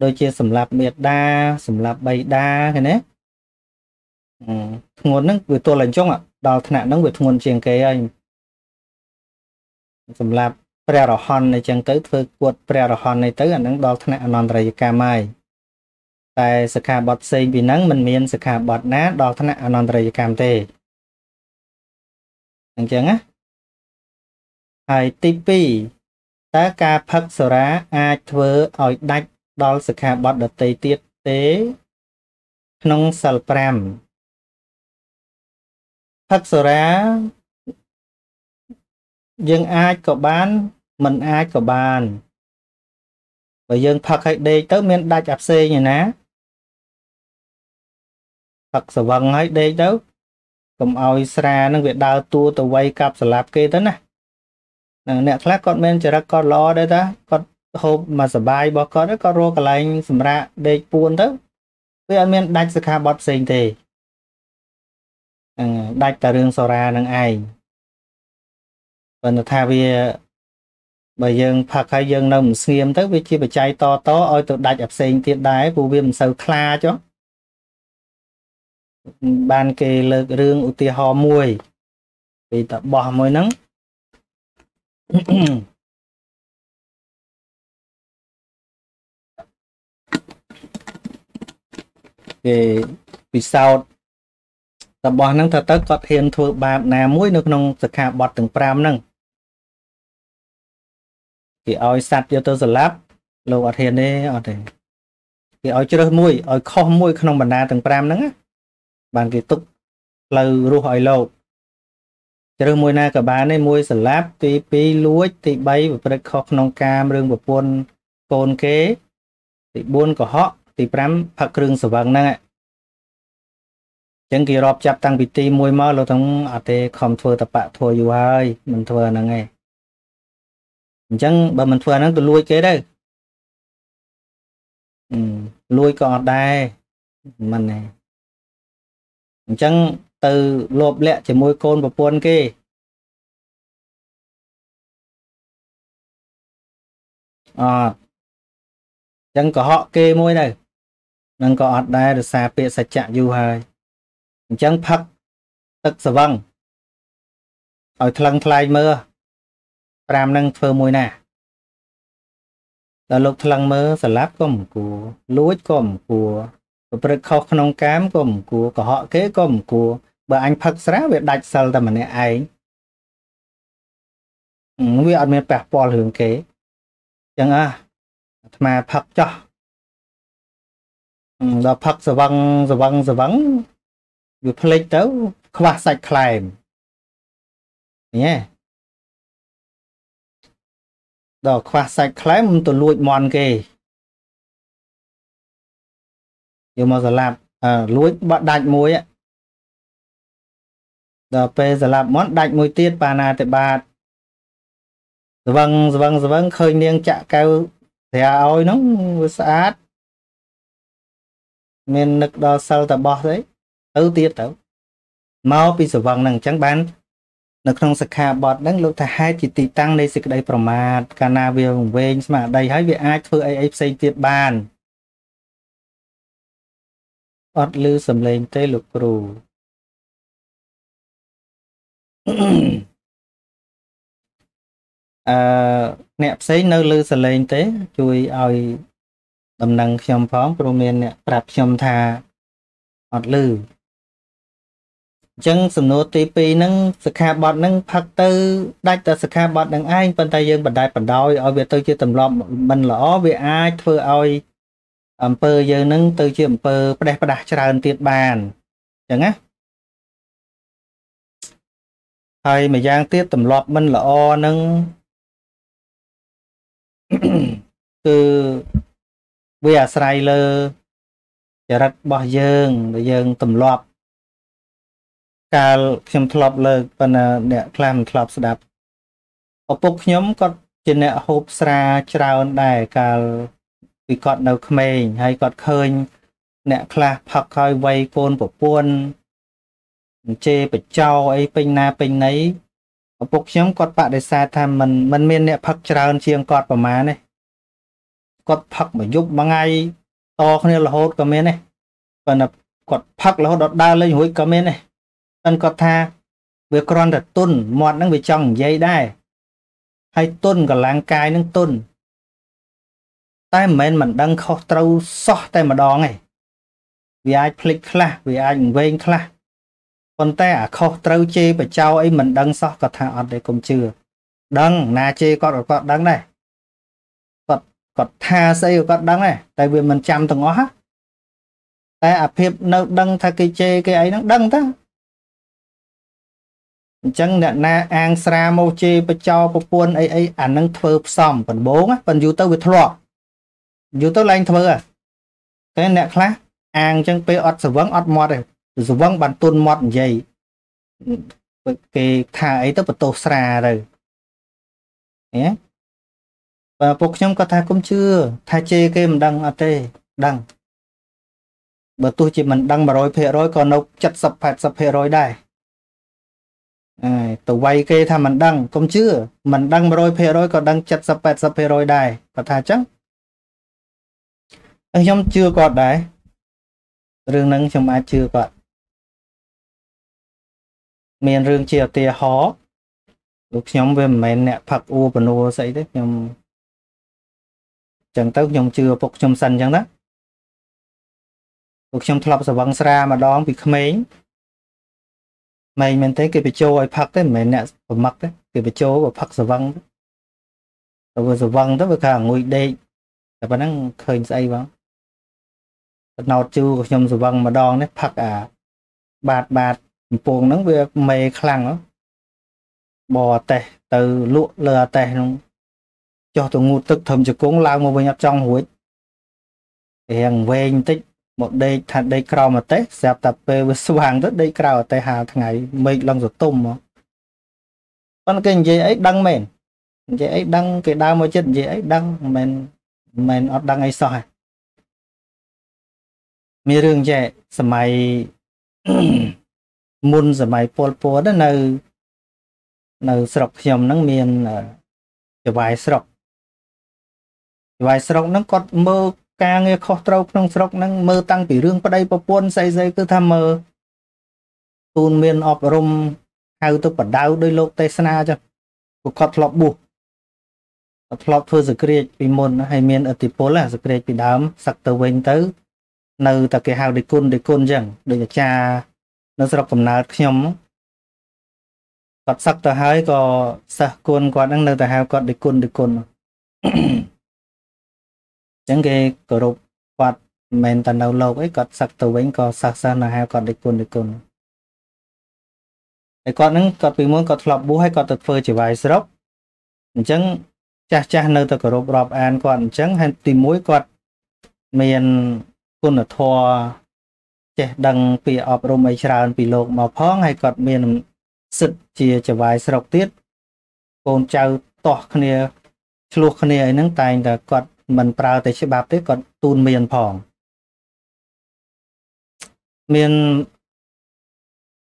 đôi chia sầm lạp miệt đa sầm lạp bay đa cái nè nguồn nước vừa to lên trong ạ đào thằng nó vừa nguồn trường cái anh sầm lạp prearahon này chẳng tới phơi quật prearahon này tới ảnh nó đào thằng non rầy cà mai tại sạc hà bọt xây vì nắng mình miên sạc hà bọt ná đào thằng non rầy càm tê anh chẳng á hãy tivi ta ca phật sờ ra ai thưa ở đạch đó là sự khá bọt đợt tây tiết tế nông sờ pram thật sự ra dân ai có bán mình ai có bàn và dân thật hãy đi tới miền đa chạp xe như ná thật sự vâng hãy đi tới cùng ôi xa nâng việc đào tu từ quay cặp sờ lạp kia tới nè nè khác con men chờ ra con lo đây ta con hôm mà sờ bài bỏ có đấy có rô cả lành sầm ra để buồn đó với anh miền đại sạc bọt xình thì đại tà đường sờ ra năng ai còn là thay vì bởi dân phạc hay dân nông nghiêm tới với chi phải chạy to ôi tụi đại ập sinh tiết đáy của viêm sâu khla chó ban kê lực rương ủ tìa hò mùi vì ta bỏ mùi nắng vì sao ta bỏ nắng thật tất có thêm thuộc bạp nà mũi nước nông sạc hạ bọt từng pram nâng thì ôi sạch cho tôi lắp lâu ở thiền đi ở đây thì ôi chơi mùi ôi khó mùi không bằng nà từng pram nắng á bạn kì tục lâu ru hỏi lâu chơi mùi nà cả bán ấy mùi sạch lắp tí bí lúa tí bay và phải khó nông cam rương và buôn côn kế thì buôn của họ thì pram phạc rương sở vâng nâng ạ chẳng kì rộp chạp tăng bị ti mùi mơ lâu thông ở đây không thua tập bạ thua dù hơi mình thua nâng ngay chẳng bà mình thua nó tôi lui kế đây lui còn đây mình này chẳng từ lộp lẹ chỉ môi côn và buôn kia chẳng có họ kê môi đây đang có ở đây được xa bịa sạch chạm dù hơi chẳng phật tức sở vâng ở thăng thay mưa pram năng phơ mùi nà là lúc thăng mơ sở láp gồm của lúa gồm của bật khóc nông cám gồm của họ kế gồm của bà anh phật sá về đạch sờ tầm này ấy vì ở miền bạc bò hướng kế chẳng mà phật cho là phật sở vắng vì phật tấu khóa sạch khai nhé đó khóa sạch khóa một tuần lụi mòn kì dù mà giờ làm lụi bọn đạch mối á đó bây giờ làm món đạch mối tiết bà nà thì bà vâng khơi niêng chạ cao thì ôi nó sát nên nực đó sâu ta bỏ đấy tấu tiết tấu mau bị giờ vâng nằng trắng bán nó không sạc hạ bọt đánh lúc thả hai chỉ tỷ tăng đây sẽ đây phẩm mạt cả na về vùng bên mà đây hãy về ai thưa ai xây tiệt bàn bọt lư sầm lên tê lục rù nẹp xây nơi lư sầm lên tê chui oi tầm năng chầm phóng promen nẹp đạp chầm thà bọt lư chẳng sầm nô tì pì nâng sạc hạ bọt nâng phật tư đạch ta sạc hạ bọt nâng ai phần tay dương bật đại phần đôi ở việc tôi chưa tầm lọp mình lõ về ai thưa ôi pơ giờ nâng tôi chưa pơ đẹp đặt tràn tiệt bàn chẳng á thầy mà giang tiết tầm lọp mình lõ nâng từ bây giờ sai lơ giờ đặt bỏ dương để dương tầm lọp cả nhóm thọp lời và để làm thọp sạch ở bốc nhóm có trên nẹ hộp xa trao đài cả vì còn đầu mình hay còn khơi nẹ là hoặc hơi vây côn của buôn chê bịch trao ấy pinh na pinh ấy ở bốc nhóm có bạn để xa tham mình miên nẹ phật trao chiêng cọt vào má này có phật mà giúp bằng ngay to không nên là hốt comment này và là quật phật là hốt đọt đa lên hối comment này tân có tha với con đặt tôn mọt năng bị chồng dây đai hay tôn còn láng cai năng tôn tay mình đang khó trâu xót tay mà đo này vì ai click là vì anh vênh là con tay khó trâu chê và trao ấy mình đang xót có tha ở đây cũng chưa đăng na chê con đăng này còn tha xây con đăng này tại vì mình chăm từng ngó tay hiệp nó đăng tha cái chê cái ấy nó đăng ta chẳng nhận na an sra mô chê bà cho bà quân ấy ảnh nâng thơ xong phần 4 á phần dù tao bị thọ dù tao lên thơ cái nẹ khác an chẳng bê ọt sử vấn ọt mọt này sử vấn bàn tuôn mọt dày cái thả ấy tao bà tổ sra rồi nhé và bục nhóm có thả cũng chưa thả chê cái mình đăng ở đây đăng bà tôi chỉ mình đăng mà rồi phê rồi còn nó chặt sập phạt sập phê rồi đây ตัวไวเกทำมันดังก้มชื่อมันดังร้อยเพร้อยก็ดังจัดสเปดสเปร้อยได้ประธานจังไอ้ยมชื่อกอดได้เรื่องนั้นชมอาชื่อกอดเมียนเรื่องเชียร์เตียหอลูกยมเวมเมนเนี่ยผักอูปนูใส่ได้ยมจังตั้งยมชื่อปกชมสันจังนะลูกยมทลับสวังสรามาดองปีขมิ้นmình thấy cái bị trôi ấy phật đấy mình nè mặc đấy cái bị trôi của phật văng rồi văng tới với cả ngồi đây là bạn đang khơi say vào nào chưa trong rồi văng mà đòn đấy phật à bạt bạt buồn nắng về mày khăng đó bò tè từ lụa lừa tè luôn cho tụi ngu tức thầm chỉ cuốn lao ngồi nhập trong hối hàng về tích một đây thành đây cào mà té dẹp tập về vàng rất đây cào tay hà thằng ngày mình lần rồi tôm mà con kênh gì ấy đăng mền gì ấy đăng cái đau mới chết gì ấy đăng mình ở đăng ấy soi mi đường trẻ sải môn sải po đó nơi sọc nhom nắng miền vài sọc nó còn mơ càng nghe khó trâu trong sọc năng mơ tăng bị rương vào đây vào buôn xây dây cứ tham mơ tuôn miền ọp rôm hai tôi bật đau đôi lô tê sana cho cuộc cọt lọp buộc lọp phơi sự kẹt vì môn hay miền ở tỷ phố là sự kẹt vì đám sặc tờ quên tới nơi ta cái hào để côn chẳng để cha nó sọc cầm nát nhom cọt sặc tờ hai cò sặc côn cọt năng nơi ta hào cọt để côn chẳng cái cờ rục quạt mền tần đầu lâu ấy còn sạc tàu bánh còn sạc san là hai còn địch quân để con những còn vì muốn còn lọp bú hay còn tật phơi chỉ vài sốc chẳng cha nơi tờ cờ rục lọp an còn chẳng hay tìm mối quạt miền quân ở thua trẻ đằng bị ọp rôm ấy tràn bị lột màu phong hay còn miền sực chia chỉ vài sốc tiết còn trâu tọt kia luộc kia ấy nắng tay là còn mình vào tới chế bạp tới còn tuôn miền phòng miền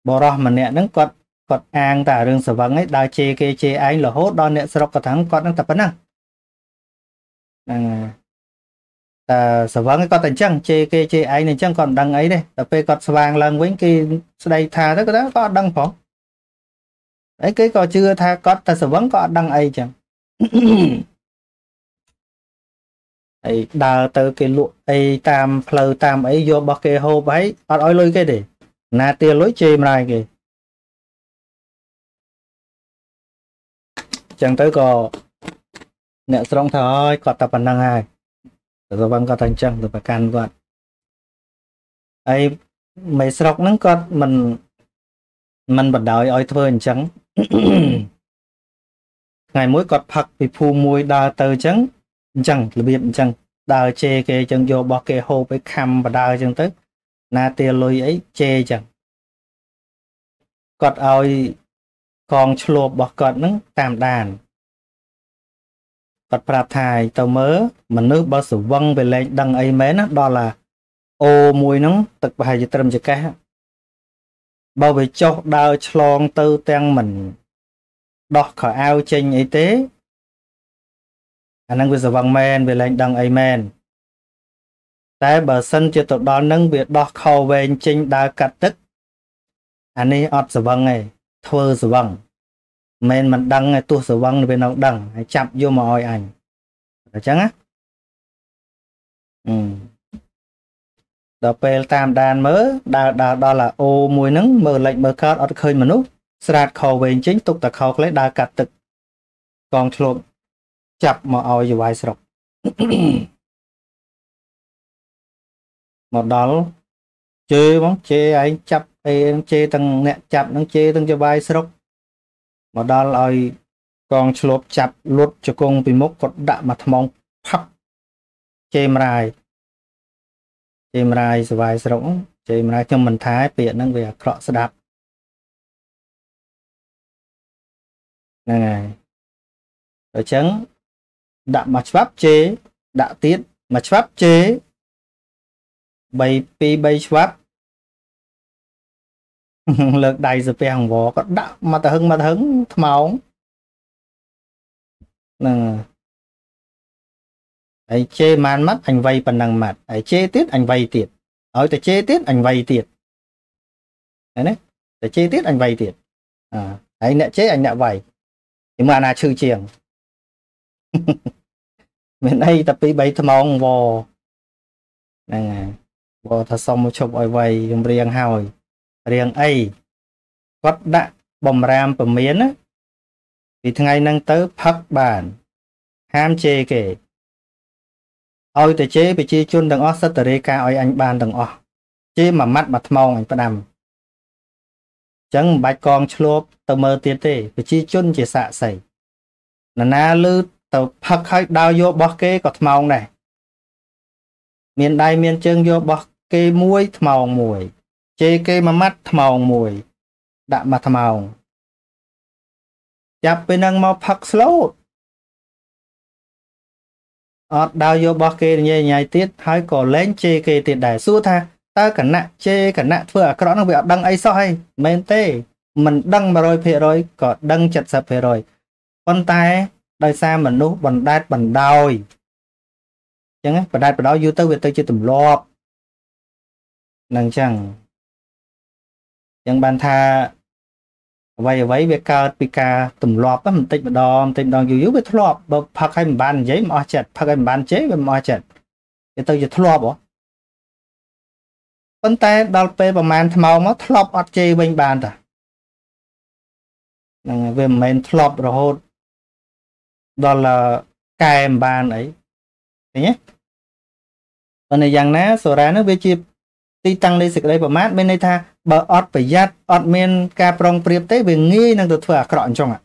bỏ ra mà nè nâng còn an tả rừng sở vắng ấy đào chê kê chê anh là hốt đo nè sọc cả tháng còn đang tập vấn sở vắng ấy còn tình chăng chê kê chê anh này chăng còn đăng ấy đây tập về còn sở vàng lần với cái đây thà đó còn đăng phòng ấy cái còn chưa tha còn ta sở vắng còn đăng ấy chẳng đào từ cái lụa ấy tam phơi tam ấy vô bọc cái hộp ấy ở oi lôi cái để na tia lối chìm này kì chẳng tới có nẹt xong thôi còn tập bản năng hai rồi băng còn thành chân rồi phải can quạt ấy mấy sọc nắng con mình bật đói oi thôi trắng ngày mỗi cọt phật thì phù mùi đào từ trắng chẳng là biết chẳng đào chê kê chẳng vô bọc kê hô với khăm và đào chẳng tức na tia lôi ấy chê chẳng cọt oi con chua bọc cọt nắng tạm đàn cọt prà thai tàu mớ mà nước bao sử vâng về lệnh đằng ấy mến đó là ô mùi nắng tực bài dự trầm dự cá bao về chốc đào chlong tư tên mình đọc khỏi ao chênh y tế năng về vàng men về lệnh đằng ấy men tại bờ sân chưa tụt đón năng việc đo khâu về trên đá cắt tức anh ấy ọt sờ vàng này thưa sờ vàng men mặt đăng này tua sờ vàng về nào đằng hay chạm vô mọi ảnh phải chăng á đó pel tam đàn mớ đó là ô mùi nắng mờ lệnh mờ cát ọt khơi mà nút sạt khâu về chính tục tạc khâu lấy đá cắt tức còn trộmจับมาเอาอยู่ไว้สรบหมดดอลเจบ้างเจไอจับไอเจตั้งเนี่ยจับนั่งเจตั้งจะไว้สรบหมดดอลไอกองฉลบจับลดจะกงปีมกกดด่ามาทมองพับเจมรายสบายสรบเจมรายจนมันท้ายเปลี่ยนนั่งเวียเคราะห์สดับนั่นไงở trắng đã mà pháp chế đã tiết mà pháp chế bay pi bay pháp lực đầy sự phèn vỏ có đặng mà ta hứng máu nè ấy chê man mắt anh vay phần năng mặt ấy chê tiết anh vay tiệt nói ta chê tiết anh vay tiệt đấy ta chê tiết anh vay tiệt à ấy nè chế anh nè vay nhưng mà là trừ chiềng mình đây tập đi bấy thầm ông vò nè vò thật xong một chục oi vay dùng riêng hào riêng ấy quất đạn bom ram bầm miến á vì thằng ấy nâng tới phật bản ham chê kể ôi từ chế bị chi chun đằng ó sát từ đây ca ôi anh ban đằng ó chế mà mắt mà mong anh ta nằm chẳng bạch con chloop tờ mơ tiệt tê bị chi chun chỉ xạ sẩy là na lư tờ phật hay đau vô bó kê có mong này miền đây miền chân vô bó kê muối mong mùi chế kê mà mắt mong mùi đạm mà mong chạp bên năng màu phật slow đào vô bó kê nhẹ nhạy tiết hay có lên chê kê tiết đại xua tha ta cẩn nạ chê cẩn nạ vừa có nó bị đăng ấy sao hay mến tê mình đăng mà rồi phê rồi có đăng chật sập phê rồi con tay đời xa mình nút bằng đát bằng đôi chẳng ấy bằng đát bằng đôi youtube về tôi chưa tùm lọp nâng chẳng bàn tha vậy vậy về ca pika tùm lọp á mình tích mà đòn dữ với lọp bậc phật hay bàn giấy mà chặt phật hay bàn chế về mà chặt thì tôi giật lọp bỏ con tay đào pe và màn màu nó lọp ở trên bên bàn ta về mình lọp rồi hôn đó là kèm bàn ấy thế nhé còn này rằng ná sổ ra nó về chip tí tăng đi sực lấy vào mát bên đây tha bờ ọt phải dắt ọt men cà prong priệp tế về nghi năng được thỏa cọt trong ạ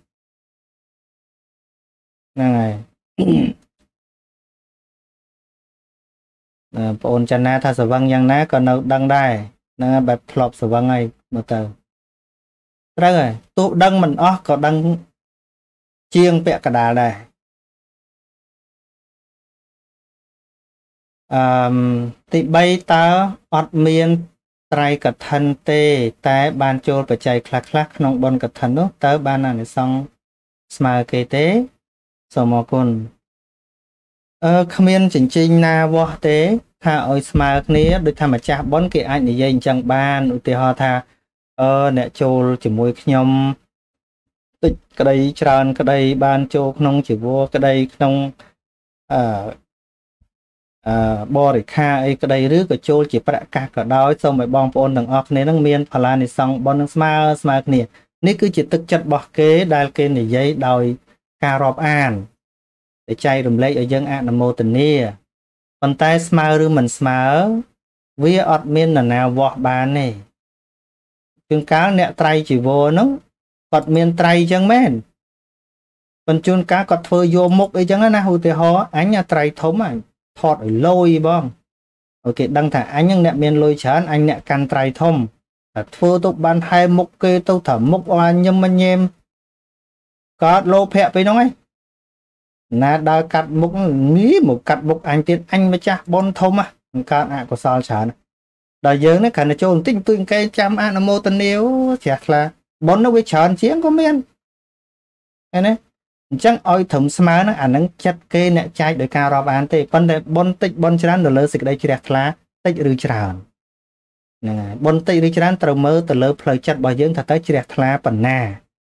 này ôn chân na tha sở văng giang ná còn đâu đăng đài năng bật lọp sở văng ngay một tờ ra rồi tụ đăng mình ó có đăng chiêng bẹ cả đà này thì bây ta ọt miên trai cật thân tê té ban chôn và chạy khạc khạc nông bôn cật thân đó tới ban này xong mà kê tế sổ mò côn khám miên chỉnh chinh na vô tế tha ôi mà kia được tham mà chạp bốn kì anh để dành chẳng ban ưu tì ho tha nẹ chôn chỉ mùi nhóm tích cái đây tràn cái đây ban chôn nông chỉ vô cái đây nông bò để kha ấy cái đây rước cái chôn chỉ phải cả cả đói xong rồi bom phun đằng óc nên nó miên phải là này xong bom nó smart này nếu cứ chỉ tức chặt bỏ kế đai kê này giấy đòi cà rọp an để chay đùm lấy ở dân an là mô tình nia còn tay smart rư mình smart với ọt miên là nào vọt bàn này chương cá nẹt trai chỉ vô nó ọt miên trai chẳng men còn chương cá còn phơi vô mốc ấy chẳng na hụt thì ho ánh nhà trai thấm ảnh thọt ở lôi bông ok đăng thả anh nhưng nẹ miền lôi chán anh nẹ can trai thông là thua tục ban hai mốc kê tâu thở mốc oa nhâm anh em có lô phẹ với nó ấy là đã cắt mốc nghĩ một cắt mốc anh tiến anh mới chắc bon thông à con ạ có sao chán đời dưỡng nó cả là chôn tinh tuyên cây chăm ăn là mô tình yêu chắc là bốn nó với chán chiến có miên anh ấy chẳng ôi thấm smart nó ảnh nắng chặt kê nè chạy để cao rau bán thì vấn đề bon tích bon chán rồi lỡ dịch đây chỉ đẹp là tích rư chán bon tích rư chán từ mơ từ lỡ phơi chặt bao dưỡng thật tới chỉ đẹp là phần nà